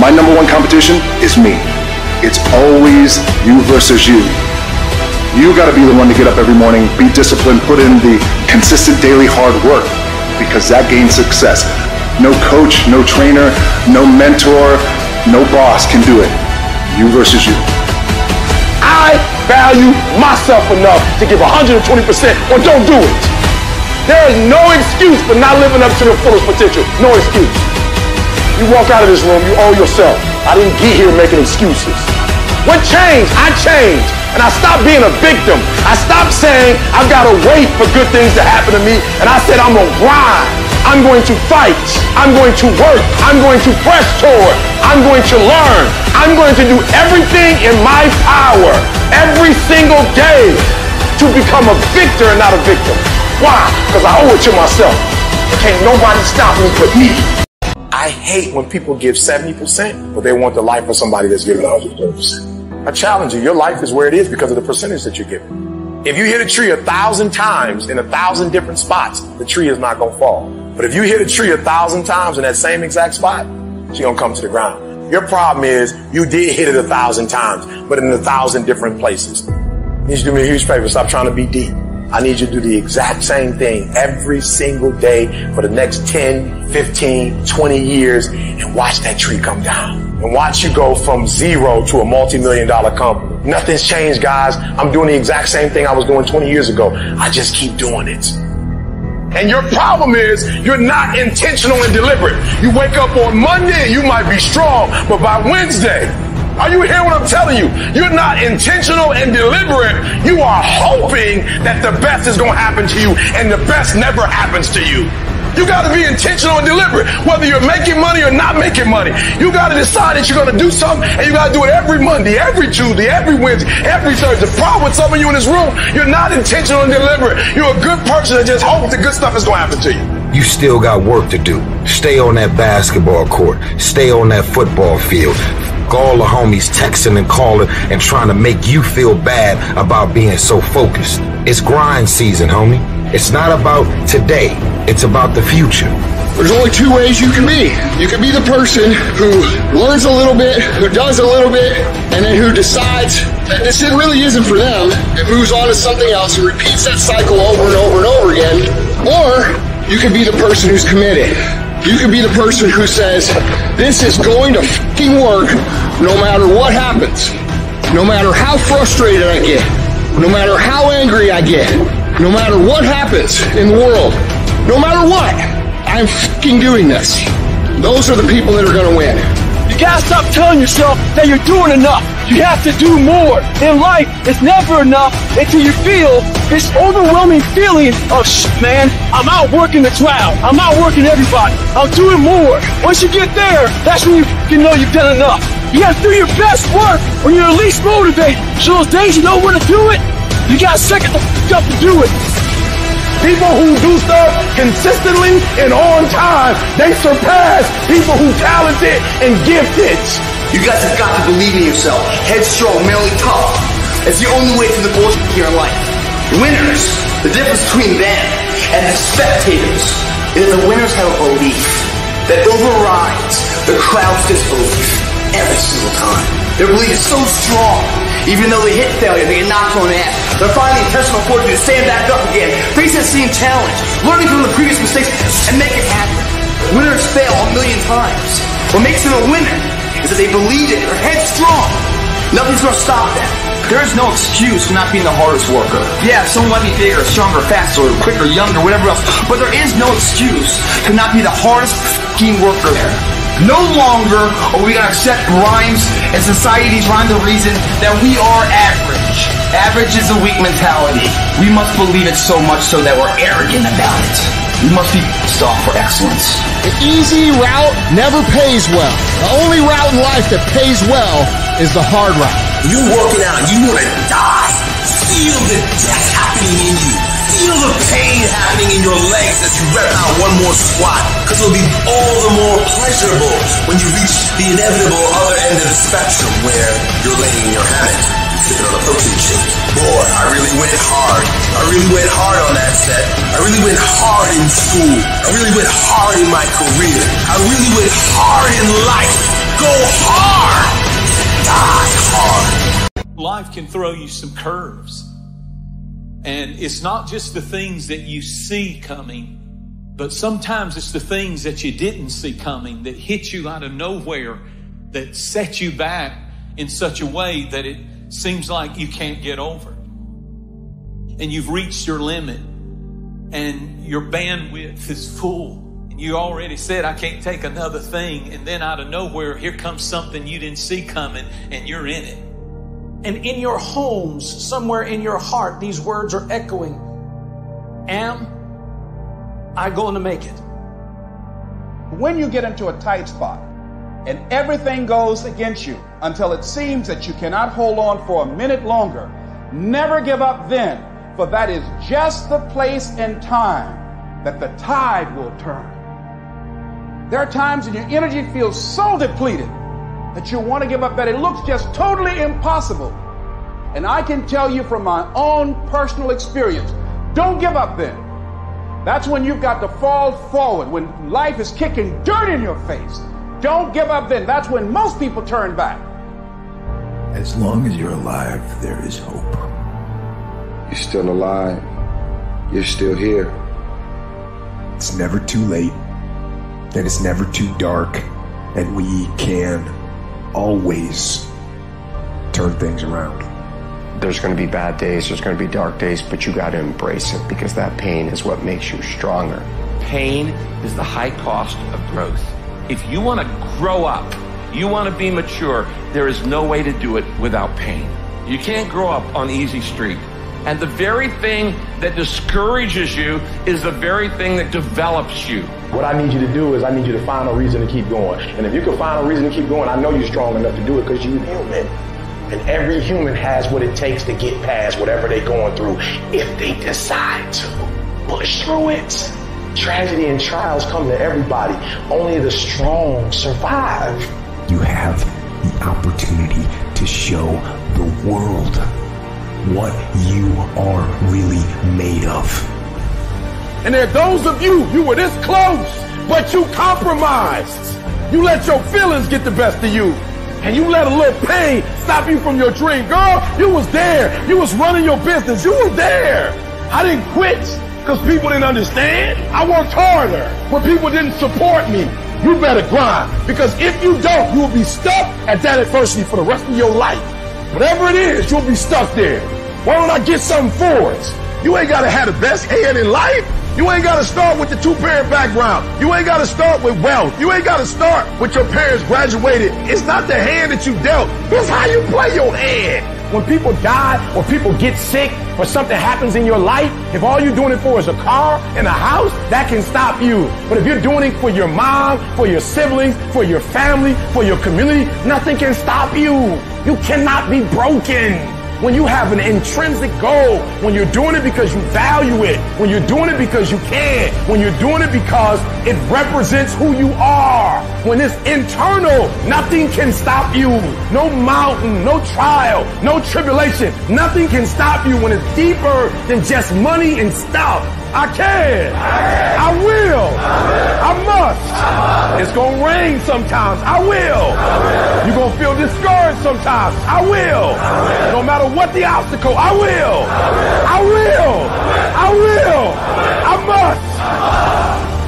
My number one competition is me. It's always you versus you. You gotta be the one to get up every morning, be disciplined, put in the consistent daily hard work, because that gains success. No coach, no trainer, no mentor, no boss can do it. You versus you. I value myself enough to give 120% or don't do it. There is no excuse for not living up to your fullest potential. No excuse. You walk out of this room, you owe yourself. I didn't get here making excuses. What changed? I changed. And I stopped being a victim. I stopped saying I've got to wait for good things to happen to me. And I said I'm going to grind. I'm going to fight. I'm going to work. I'm going to press toward. I'm going to learn. I'm going to do everything in my power every single day to become a victor and not a victim. Why? Because I owe it to myself. Can't nobody stop me but me. I hate when people give 70%, but they want the life of somebody that's giving 120%. I challenge you, your life is where it is because of the percentage that you're giving. If you hit a tree 1,000 times in 1,000 different spots, the tree is not going to fall. But if you hit a tree 1,000 times in that same exact spot, she's going to come to the ground. Your problem is you did hit it 1,000 times, but in 1,000 different places. I need you to do me a huge favor. Stop trying to be deep. I need you to do the exact same thing every single day for the next 10, 15, 20 years and watch that tree come down. And watch you go from zero to a multi-million-dollar company. Nothing's changed, guys. I'm doing the exact same thing I was doing 20 years ago. I just keep doing it. And your problem is you're not intentional and deliberate. You wake up on Monday and you might be strong, but by Wednesday, are you hearing what I'm telling you? You're not intentional and deliberate. You are hoping that the best is going to happen to you, and the best never happens to you. You got to be intentional and deliberate, whether you're making money or not making money. You got to decide that you're going to do something, and you got to do it every Monday, every Tuesday, every Wednesday, every Thursday. The problem with some of you in this room, you're not intentional and deliberate. You're a good person that just hopes the good stuff is going to happen to you. You still got work to do. Stay on that basketball court. Stay on that football field. All the homies texting and calling and trying to make you feel bad about being so focused. It's grind season, homie. It's not about today. It's about the future. There's only two ways you can be. You can be the person who learns a little bit, who does a little bit, and then who decides that this really isn't for them and moves on to something else and repeats that cycle over and over and over again. Or you can be the person who's committed. You can be the person who says, this is going to f***ing work no matter what happens. No matter how frustrated I get. No matter how angry I get. No matter what happens in the world. No matter what, I'm f***ing doing this. Those are the people that are going to win. You gotta stop telling yourself that you're doing enough. You have to do more. In life, it's never enough until you feel this overwhelming feeling of man, I'm outworking the crowd. I'm outworking everybody. I'm doing more. Once you get there, that's when you know you've done enough. You gotta do your best work when you're least motivated. So those days you don't want to do it, you gotta suck it the f*** up to do it. People who do stuff consistently and on time, they surpass people who talented and gifted. You guys have got to believe in yourself. Headstrong, mentally tough. It's the only way to the bullshit in your life. The winners, the difference between them and the spectators is the winners have a belief that overrides the crowd's disbelief every single time. Their belief is so strong, even though they hit failure, they get knocked on the ass. They're finding the intentional fortitude to stand back up again, face that same challenge, learning from the previous mistakes, and make it happen. Winners fail a million times. What makes them a winner is that they believe it, they're headstrong. Nothing's gonna stop them. There is no excuse for not being the hardest worker. Yeah, someone might be bigger, stronger, faster, or quicker, younger, whatever else, but there is no excuse to not be the hardest f***ing worker there. No longer are we gonna accept rhymes and society's rhyme the reason that we are average. Average is a weak mentality. We must believe it so much so that we're arrogant about it. We must be sought for excellence. The easy route never pays well. The only route in life that pays well is the hard route. You working out, you want to die. Feel the death happening in you. Feel the pain happening in your legs as you rep out one more squat. Because it'll be all the more pleasurable when you reach the inevitable other end of the spectrum where you're laying in your hammock. Sitting on a protein shake. Boy, I really went hard. I really went hard on that set. I really went hard in school. I really went hard in my career. I really went hard in life. Go hard. Die hard. Life can throw you some curves. And it's not just the things that you see coming, but sometimes it's the things that you didn't see coming that hit you out of nowhere, that set you back in such a way that it seems like you can't get over. And you've reached your limit and your bandwidth is full. And you already said, I can't take another thing. And then out of nowhere, here comes something you didn't see coming and you're in it. And in your homes, somewhere in your heart, these words are echoing. Am I going to make it? When you get into a tight spot and everything goes against you until it seems that you cannot hold on for a minute longer, never give up then, for that is just the place and time that the tide will turn. There are times when your energy feels so depleted that you want to give up, that it looks just totally impossible. And I can tell you from my own personal experience, don't give up then. That's when you've got to fall forward, when life is kicking dirt in your face. Don't give up then. That's when most people turn back. As long as you're alive, there is hope. You're still alive. You're still here. It's never too late, and it's never too dark, and we can always turn things around. There's going to be bad days, there's going to be dark days, but you got to embrace it, because that pain is what makes you stronger. Pain is the high cost of growth. If you want to grow up, you want to be mature, there is no way to do it without pain. You can't grow up on easy street. And the very thing that discourages you is the very thing that develops you. What I need you to do is I need you to find a reason to keep going. And if you can find a reason to keep going, I know you're strong enough to do it, because you're human. And every human has what it takes to get past whatever they're going through if they decide to push through it. Tragedy and trials come to everybody. Only the strong survive. You have the opportunity to show the world what you are really made of. And there are those of you, you were this close, but you compromised. You let your feelings get the best of you, and you let a little pain stop you from your dream. Girl, you was there. You was running your business. You were there. I didn't quit because people didn't understand. I worked harder when people didn't support me. You better grind, because if you don't, you'll be stuck at that adversity for the rest of your life. Whatever it is, you'll be stuck there. Why don't I get something for it? You ain't got to have the best head in life. You ain't got to start with the two-parent background. You ain't got to start with wealth. You ain't got to start with your parents graduated. It's not the hand that you dealt. It's how you play your hand. When people die or people get sick or something happens in your life, if all you're doing it for is a car and a house, that can stop you. But if you're doing it for your mom, for your siblings, for your family, for your community, nothing can stop you. You cannot be broken. When you have an intrinsic goal, when you're doing it because you value it, when you're doing it because you can, when you're doing it because it represents who you are, when it's internal, nothing can stop you. No mountain, no trial, no tribulation, nothing can stop you when it's deeper than just money and stuff. I can. I will. I must. It's going to rain sometimes. I will. You're going to feel discouraged sometimes. I will. No matter what the obstacle, I will. I will. I will. I must.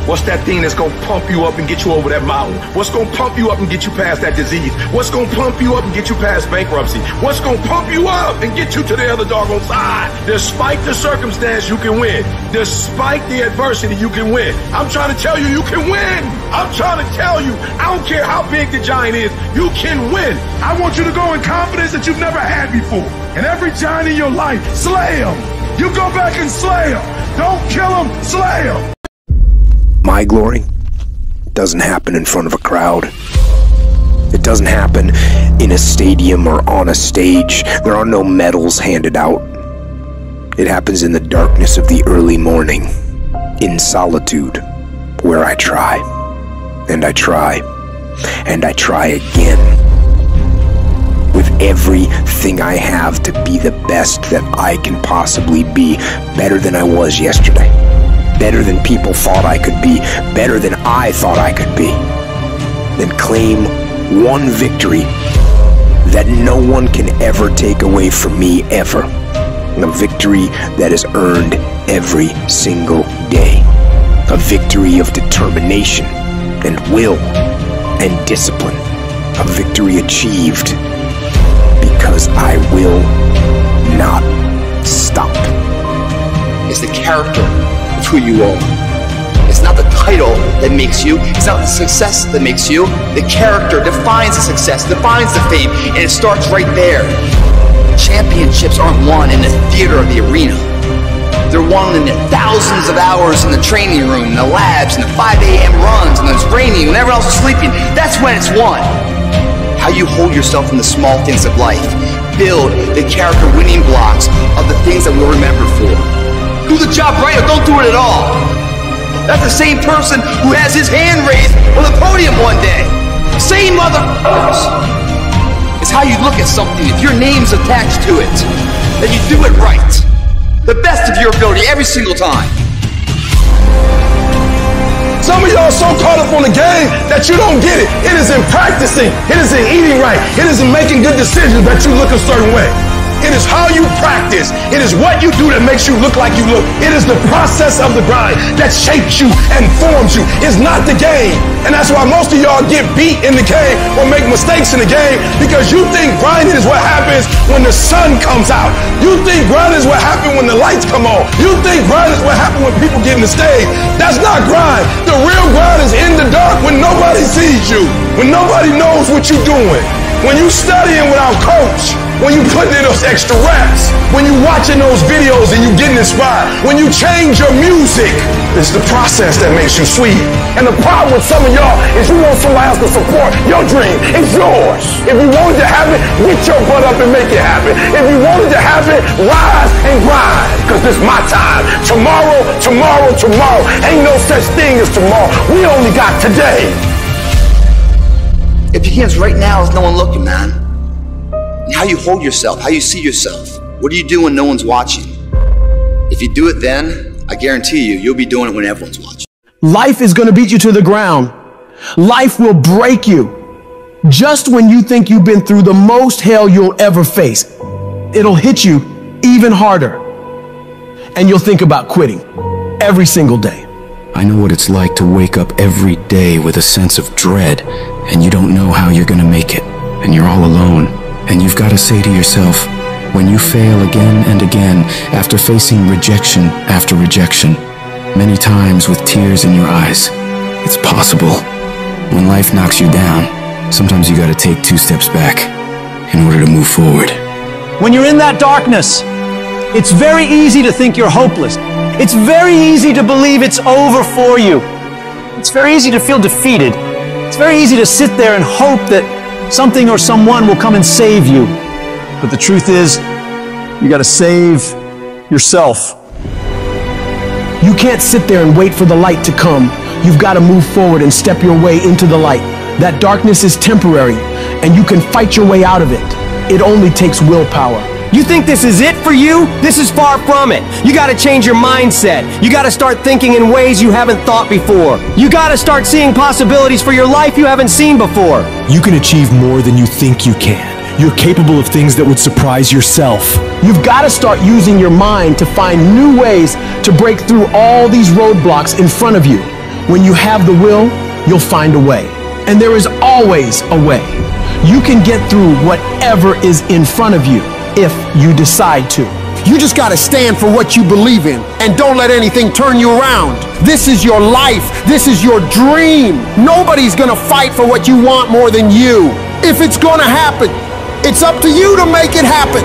What's that thing that's going to pump you up and get you over that mountain? What's going to pump you up and get you past that disease? What's going to pump you up and get you past bankruptcy? What's going to pump you up and get you to the other doggone side? Despite the circumstance, you can win. Despite the adversity, you can win. I'm trying to tell you, you can win. I'm trying to tell you, I don't care how big the giant is, you can win. I want you to go in confidence that you've never had before. And every giant in your life, slay him. You go back and slay him. Don't kill him, slay him. My glory doesn't happen in front of a crowd. It doesn't happen in a stadium or on a stage. There are no medals handed out. It happens in the darkness of the early morning, in solitude, where I try, and I try, and I try again, with everything I have to be the best that I can possibly be, better than I was yesterday. Better than people thought I could be, better than I thought I could be. Then claim one victory that no one can ever take away from me, ever. A victory that is earned every single day. A victory of determination and will and discipline. A victory achieved because I will not stop. It's the character of who you are. It's not the title that makes you. It's not the success that makes you. The character defines the success, defines the fame, and it starts right there. Championships aren't won in the theater or the arena. They're won in the thousands of hours in the training room, in the labs, in the 5 a.m. runs, and when it's raining, when everyone else is sleeping. That's when it's won. How you hold yourself in the small things of life. Build the character winning blocks of the things that we're remembered for. Do the job right or don't do it at all. That's the same person who has his hand raised on the podium one day. Same motherfuckers. It's how you look at something. If your name's attached to it, then you do it right. The best of your ability every single time. Some of y'all are so caught up on the game that you don't get it. It is in practicing. It is in eating right. It is in making good decisions that you look a certain way. It is how you practice. It is what you do that makes you look like you look. It is the process of the grind that shapes you and forms you. It's not the game. And that's why most of y'all get beat in the game or make mistakes in the game, because you think grinding is what happens when the sun comes out. You think grinding is what happens when the lights come on. You think grinding is what happens when people get in the stage. That's not grind. The real grind is in the dark when nobody sees you, when nobody knows what you're doing, when you're studying without coach, when you putting in those extra raps, when you watching those videos and you getting inspired, when you change your music. It's the process that makes you sweet. And the problem with some of y'all is you want somebody else to support your dream. It's yours. If you want it to happen, get your butt up and make it happen. If you want it to happen, rise and grind. Because this is my time. Tomorrow, tomorrow, tomorrow. Ain't no such thing as tomorrow. We only got today. If you can't right now, there's no one looking, man. How you hold yourself, how you see yourself. What do you do when no one's watching? If you do it then, I guarantee you, you'll be doing it when everyone's watching. Life is going to beat you to the ground. Life will break you. Just when you think you've been through the most hell you'll ever face, it'll hit you even harder. And you'll think about quitting every single day. I know what it's like to wake up every day with a sense of dread, and you don't know how you're going to make it, and you're all alone. And you've got to say to yourself, when you fail again and again, after facing rejection after rejection, many times with tears in your eyes, it's possible. When life knocks you down, sometimes you got to take 2 steps back in order to move forward. When you're in that darkness, it's very easy to think you're hopeless. It's very easy to believe it's over for you. It's very easy to feel defeated. It's very easy to sit there and hope that something or someone will come and save you. But the truth is, you gotta save yourself. You can't sit there and wait for the light to come. You've gotta move forward and step your way into the light. That darkness is temporary, and you can fight your way out of it. It only takes willpower. You think this is it for you? This is far from it. You gotta change your mindset. You gotta start thinking in ways you haven't thought before. You gotta start seeing possibilities for your life you haven't seen before. You can achieve more than you think you can. You're capable of things that would surprise yourself. You've gotta start using your mind to find new ways to break through all these roadblocks in front of you. When you have the will, you'll find a way. And there is always a way. You can get through whatever is in front of you. If you decide to. You just gotta stand for what you believe in and don't let anything turn you around. This is your life. This is your dream. Nobody's gonna fight for what you want more than you. If it's gonna happen, it's up to you to make it happen.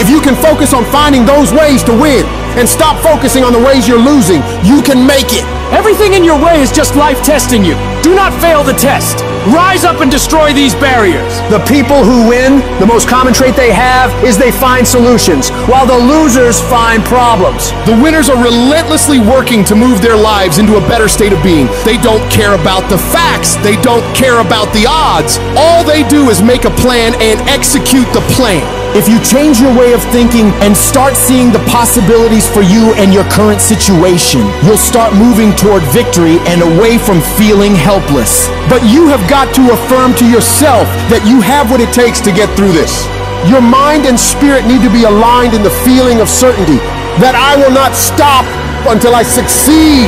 If you can focus on finding those ways to win and stop focusing on the ways you're losing, you can make it. Everything in your way is just life testing you. Do not fail the test. Rise up and destroy these barriers. The people who win, the most common trait they have is they find solutions, while the losers find problems. The winners are relentlessly working to move their lives into a better state of being. They don't care about the facts. They don't care about the odds. All they do is make a plan and execute the plan. If you change your way of thinking and start seeing the possibilities for you and your current situation, you'll start moving toward victory and away from feeling helpless. But you have got to affirm to yourself that you have what it takes to get through this. Your mind and spirit need to be aligned in the feeling of certainty that I will not stop until I succeed.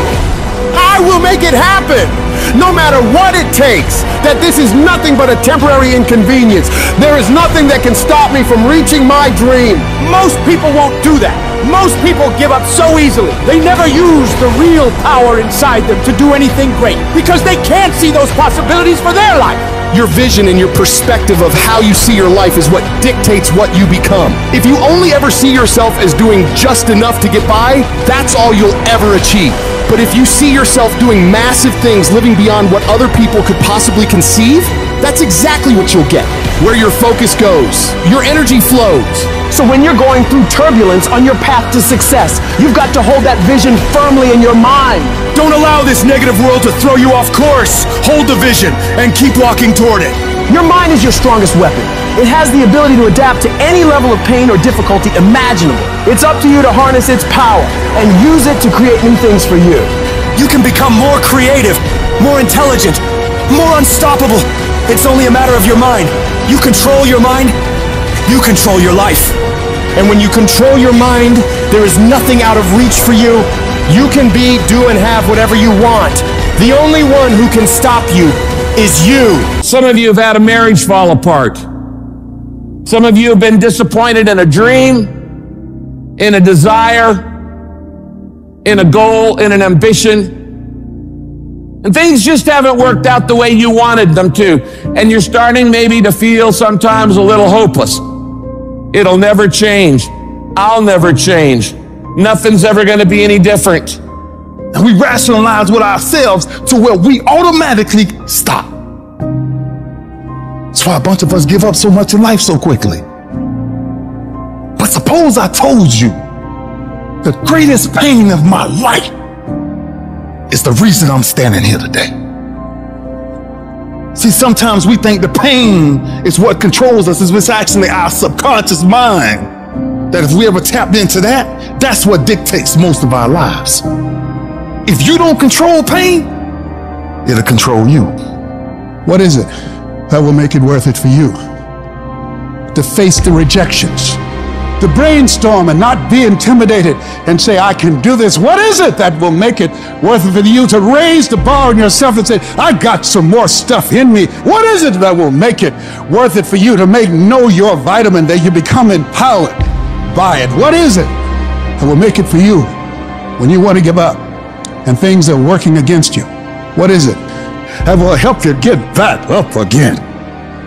I will make it happen. no matter what it takes, that this is nothing but a temporary inconvenience. There is nothing that can stop me from reaching my dream. Most people won't do that. Most people give up so easily. They never use the real power inside them to do anything great because they can't see those possibilities for their life. Your vision and your perspective of how you see your life is what dictates what you become. If you only ever see yourself as doing just enough to get by, that's all you'll ever achieve. But if you see yourself doing massive things, living beyond what other people could possibly conceive, that's exactly what you'll get. Where your focus goes, your energy flows. So when you're going through turbulence on your path to success, you've got to hold that vision firmly in your mind. Don't allow this negative world to throw you off course. Hold the vision and keep walking toward it. Your mind is your strongest weapon. It has the ability to adapt to any level of pain or difficulty imaginable. It's up to you to harness its power and use it to create new things for you. You can become more creative, more intelligent, more unstoppable. It's only a matter of your mind. You control your mind, you control your life. And when you control your mind, there is nothing out of reach for you. You can be, do, and have whatever you want. The only one who can stop you is you. Some of you have had a marriage fall apart. Some of you have been disappointed in a dream, in a desire, in a goal, in an ambition. And things just haven't worked out the way you wanted them to. And you're starting maybe to feel sometimes a little hopeless. It'll never change. I'll never change. Nothing's ever going to be any different. And we rationalize with ourselves to where we automatically stop. That's why a bunch of us give up so much in life so quickly. But suppose I told you the greatest pain of my life is the reason I'm standing here today. See, sometimes we think the pain is what controls us. It's actually our subconscious mind that if we ever tapped into that, that's what dictates most of our lives. If you don't control pain, it'll control you. What is it that will make it worth it for you? To face the rejections, to brainstorm and not be intimidated and say, I can do this. What is it that will make it worth it for you to raise the bar on yourself and say, I got some more stuff in me? What is it that will make it worth it for you to know your vitamin, that you become empowered by it? What is it that will make it for you when you want to give up and things are working against you? What is it that will help you get back up again?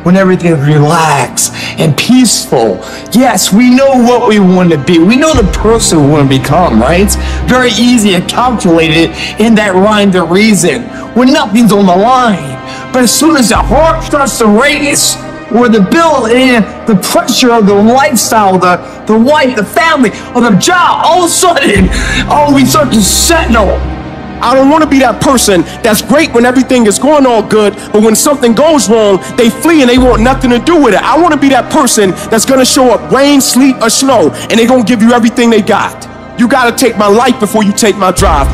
When everything is relaxed and peaceful. Yes, we know what we want to be. We know the person we want to become, right? It's very easy to calculate it in that rhyme to reason when nothing's on the line. But as soon as the heart starts to race, or the bill and the pressure of the lifestyle, the wife, the family, or the job, all of a sudden, oh, we start to settle. I don't want to be that person that's great when everything is going all good, but when something goes wrong, they flee and they want nothing to do with it. I want to be that person that's going to show up rain, sleet, or snow, and they're going to give you everything they got. You got to take my life before you take my drive.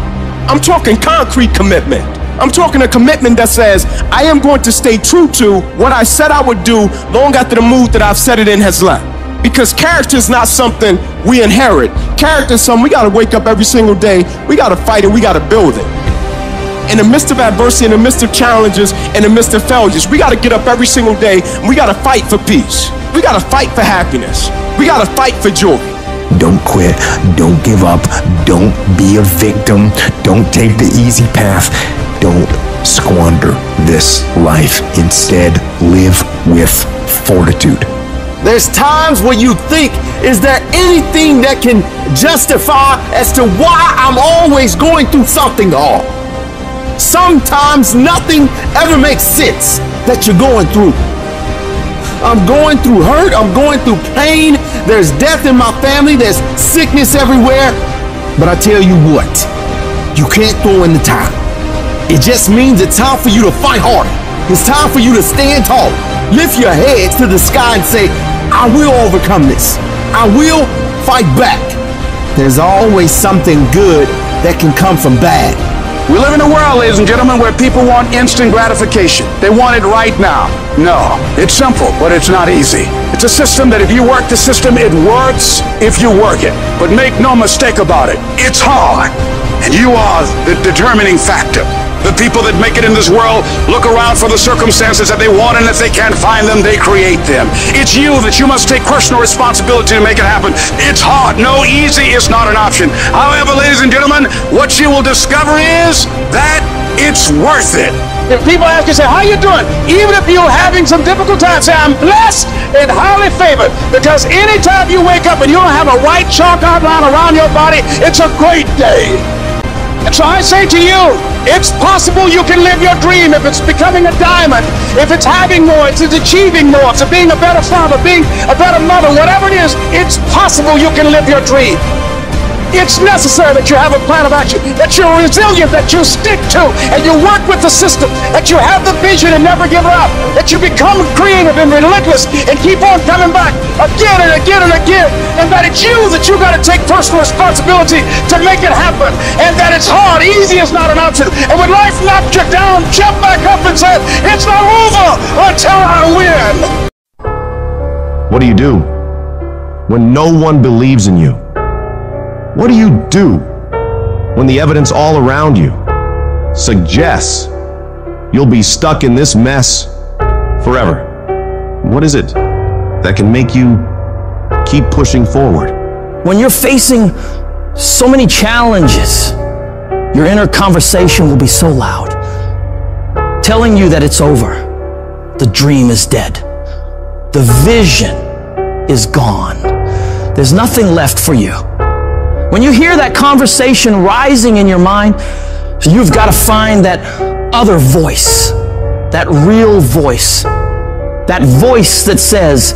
I'm talking concrete commitment. I'm talking a commitment that says, I am going to stay true to what I said I would do long after the mood that I've set it in has left. Because character is not something we inherit. Character is something we got to wake up every single day. We got to fight it. We got to build it. In the midst of adversity, in the midst of challenges, in the midst of failures, we got to get up every single day and we got to fight for peace. We got to fight for happiness. We got to fight for joy. Don't quit. Don't give up. Don't be a victim. Don't take the easy path. Don't squander this life. Instead, live with fortitude. There's times where you think, is there anything that can justify as to why I'm always going through something hard? Sometimes nothing ever makes sense that you're going through. I'm going through hurt, I'm going through pain, there's death in my family, there's sickness everywhere. But I tell you what, you can't throw in the time. It just means it's time for you to fight harder. It's time for you to stand tall. Lift your heads to the sky and say, I will overcome this. I will fight back. There's always something good that can come from bad. We live in a world, ladies and gentlemen, where people want instant gratification. They want it right now. No, it's simple, but it's not easy. It's a system that if you work the system, it works if you work it. But make no mistake about it, it's hard. And you are the determining factor. The people that make it in this world look around for the circumstances that they want, and if they can't find them, they create them. It's you that you must take personal responsibility to make it happen. It's hard. No, easy is not an option. However, ladies and gentlemen, what you will discover is that it's worth it. If people ask you, say, how you doing? Even if you're having some difficult time, say, I'm blessed and highly favored. Because anytime you wake up and you don't have a white chalk outline around your body, it's a great day. And so I say to you, it's possible you can live your dream if it's becoming a diamond, if it's having more, if it's achieving more, if it's being a better father, being a better mother, whatever it is, it's possible you can live your dream. It's necessary that you have a plan of action, that you're resilient, that you stick to, and you work with the system, that you have the vision and never give up, that you become creative and relentless and keep on coming back again and again and again, and that it's you that you got to take personal responsibility to make it happen, and that it's hard. Easy is not an option. And when life knocks you down, jump back up and say, it's not over until I win. What do you do when no one believes in you? What do you do when the evidence all around you suggests you'll be stuck in this mess forever? What is it that can make you keep pushing forward? When you're facing so many challenges, your inner conversation will be so loud, telling you that it's over. The dream is dead. The vision is gone. There's nothing left for you. When you hear that conversation rising in your mind, you've got to find that other voice, that real voice that says,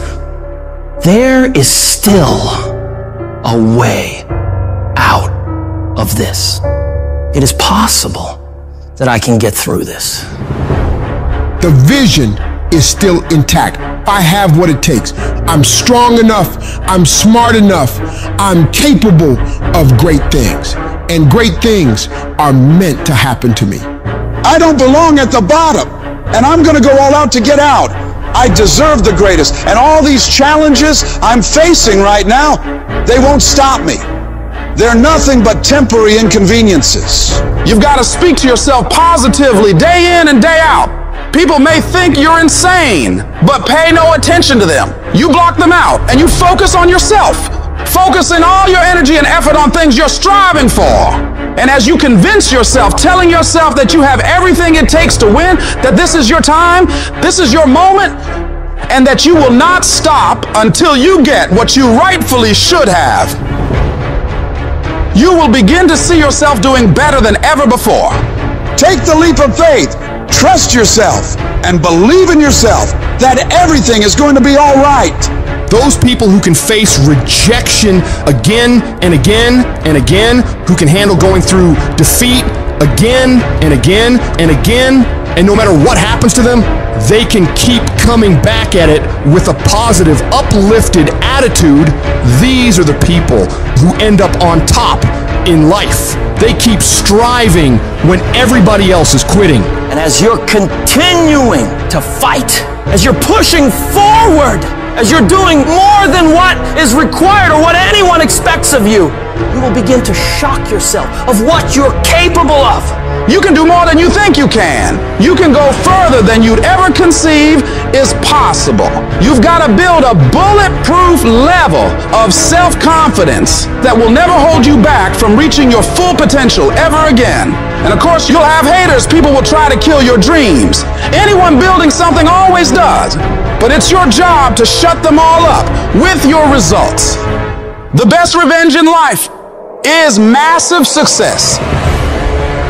there is still a way out of this. It is possible that I can get through this. The vision is still intact. I have what it takes. I'm strong enough, I'm smart enough, I'm capable of great things. And great things are meant to happen to me. I don't belong at the bottom, and I'm gonna go all out to get out. I deserve the greatest, and all these challenges I'm facing right now, they won't stop me. They're nothing but temporary inconveniences. You've got to speak to yourself positively day in and day out. People may think you're insane, but pay no attention to them. You block them out and you focus on yourself, focusing all your energy and effort on things you're striving for. And as you convince yourself, telling yourself that you have everything it takes to win, that this is your time, this is your moment, and that you will not stop until you get what you rightfully should have, you will begin to see yourself doing better than ever before. Take the leap of faith. Trust yourself and believe in yourself that everything is going to be all right. Those people who can face rejection again and again and again, who can handle going through defeat again and again and again, and no matter what happens to them, they can keep coming back at it with a positive, uplifted attitude. These are the people who end up on top in life. They keep striving when everybody else is quitting. And as you're continuing to fight, as you're pushing forward, as you're doing more than what is required or what anyone expects of you, you will begin to shock yourself of what you're capable of. You can do more than you think you can. You can go further than you'd ever conceive is possible. You've got to build a bulletproof level of self-confidence that will never hold you back from reaching your full potential ever again. And of course, you'll have haters. People will try to kill your dreams. Anyone building something always does. But it's your job to shut them all up with your results. The best revenge in life is massive success.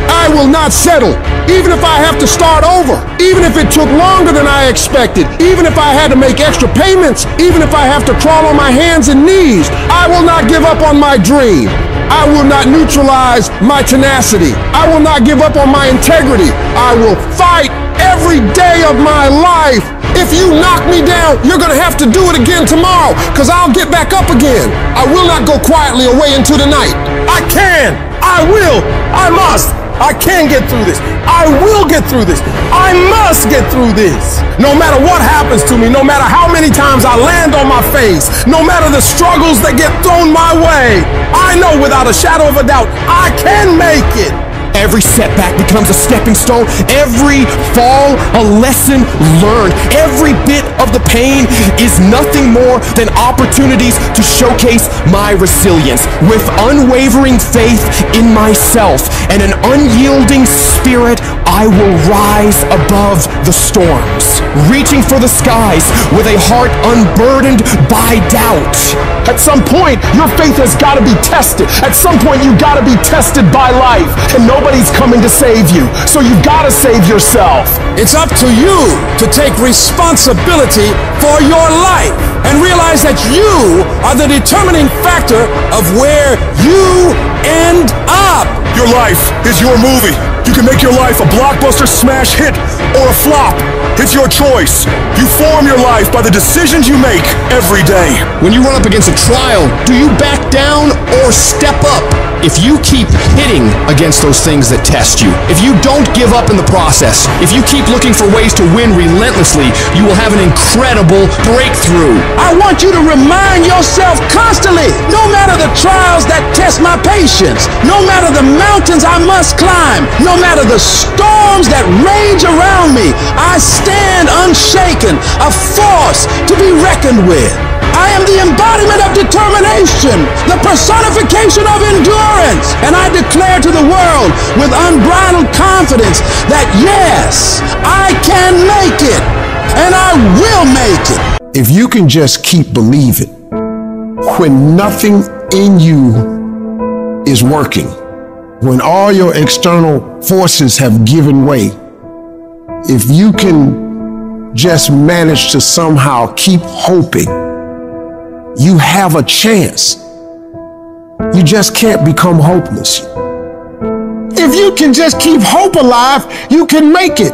I will not settle, even if I have to start over, even if it took longer than I expected, even if I had to make extra payments, even if I have to crawl on my hands and knees. I will not give up on my dream. I will not neutralize my tenacity. I will not give up on my integrity. I will fight every day of my life. If you knock me down, you're gonna have to do it again tomorrow, because I'll get back up again. I will not go quietly away into the night. I can, I will, I must. I can get through this. I will get through this. I must get through this. No matter what happens to me, no matter how many times I land on my face, no matter the struggles that get thrown my way, I know without a shadow of a doubt, I can make it. Every setback becomes a stepping stone. Every fall, a lesson learned. Every bit of the pain is nothing more than opportunities to showcase my resilience. With unwavering faith in myself and an unyielding spirit, I will rise above the storms, reaching for the skies with a heart unburdened by doubt. At some point, your faith has got to be tested. At some point, you got to be tested by life, and nobody's coming to save you, so you've got to save yourself. It's up to you to take responsibility for your life and realize that you are the determining factor of where you end up. Your life is your movie. You can make your life a blockbuster smash hit or a flop. It's your choice. You form your life by the decisions you make every day. When you run up against a trial, do you back down or step up? If you keep hitting against those things that test you, if you don't give up in the process, if you keep looking for ways to win relentlessly, you will have an incredible breakthrough. I want you to remind yourself constantly, no matter the trials that test my patience, no matter the mountains I must climb, no matter the storms that rage around me, I stand unshaken, a force to be reckoned with. I am the embodiment of determination, the personification of endurance, and I declare to the world with unbridled confidence that yes, I can make it, and I will make it. If you can just keep believing when nothing in you is working, when all your external forces have given way, if you can just manage to somehow keep hoping, you have a chance. You just can't become hopeless. If you can just keep hope alive, you can make it.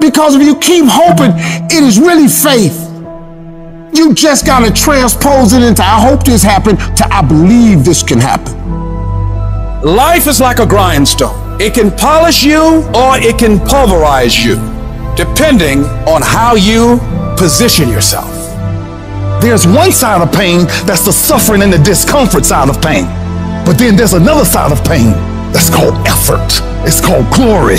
Because if you keep hoping, it is really faith. You just gotta transpose it into I hope this happened to I believe this can happen. Life is like a grindstone. It can polish you or it can pulverize you, depending on how you position yourself. There's one side of pain that's the suffering and the discomfort side of pain. But then there's another side of pain that's called effort. It's called glory.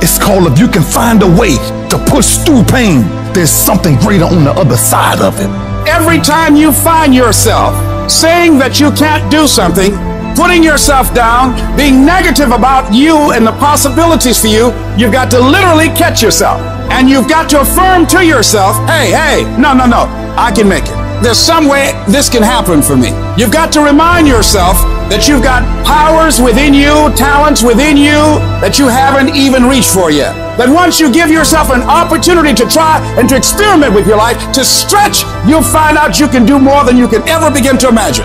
It's called if you can find a way to push through pain, there's something greater on the other side of it. Every time you find yourself saying that you can't do something, putting yourself down, being negative about you and the possibilities for you, you've got to literally catch yourself. And you've got to affirm to yourself, hey, no. I can make it. There's some way this can happen for me. You've got to remind yourself that you've got powers within you, talents within you that you haven't even reached for yet. That once you give yourself an opportunity to try and to experiment with your life, to stretch, you'll find out you can do more than you can ever begin to imagine.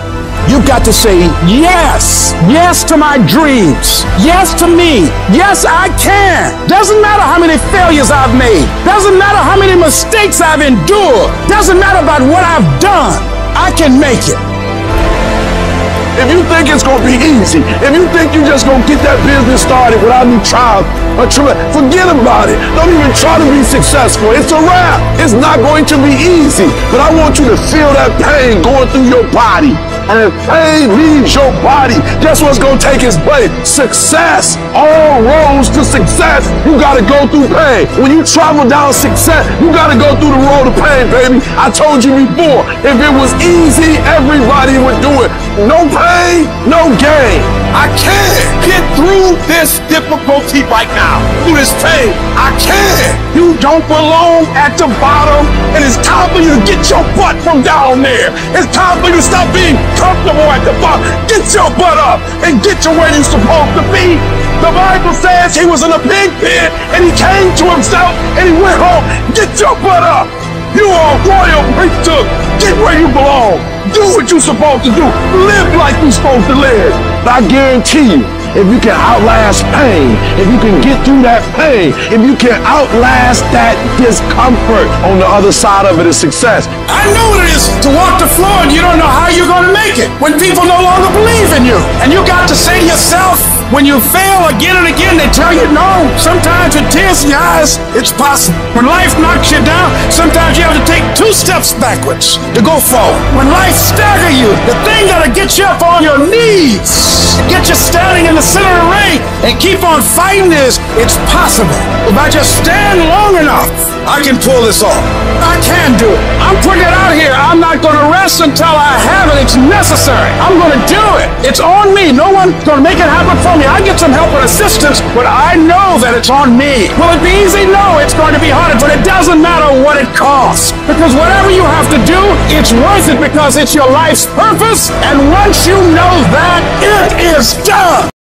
You've got to say yes, yes to my dreams, yes to me, yes I can. Doesn't matter how many failures I've made, doesn't matter how many mistakes I've endured, doesn't matter about what I've done, I can make it. If you think it's going to be easy, if you think you're just going to get that business started without any trial or tribulation, forget about it. Don't even try to be successful. It's a wrap. It's not going to be easy, but I want you to feel that pain going through your body. And if pain leaves your body, guess what's going to take its place? Success. All roads to success, you got to go through pain. When you travel down success, you got to go through the road of pain, baby. I told you before, if it was easy, everybody would do it. No pain, no gain. I can get through this difficulty right now, through this pain. I can. You don't belong at the bottom, and it's time for you to get your butt from down there. It's time for you to stop being comfortable at the bottom. Get your butt up and get to where you're supposed to be. The Bible says he was in a pig pen, and he came to himself, and he went home. Get your butt up. You are a royal priesthood. Get where you belong. Do what you're supposed to do. Live like you're supposed to live. I guarantee you, if you can outlast pain, if you can get through that pain, if you can outlast that discomfort, on the other side of it is success. I know what it is to walk the floor and you don't know how you're going to make it when people no longer believe in you. And you got to say to yourself, when you fail again and again, they tell you no. Sometimes with tears in your eyes, it's possible. When life knocks you down, sometimes you have to take 2 steps backwards to go forward. When life staggers you, the thing that'll get you up on your knees, get you standing in the center of the ring, and keep on fighting this, it's possible. If I just stand long enough, I can pull this off. I can do it. I'm putting it out here. I'm not going to rest until I have it. It's necessary. I'm going to do it. It's on me. No one's going to make it happen for me. I get some help and assistance, but I know that it's on me. Will it be easy? No, it's going to be hard, but it doesn't matter what it costs, because whatever you have to do, it's worth it, because it's your life's purpose, and once you know that, it is done.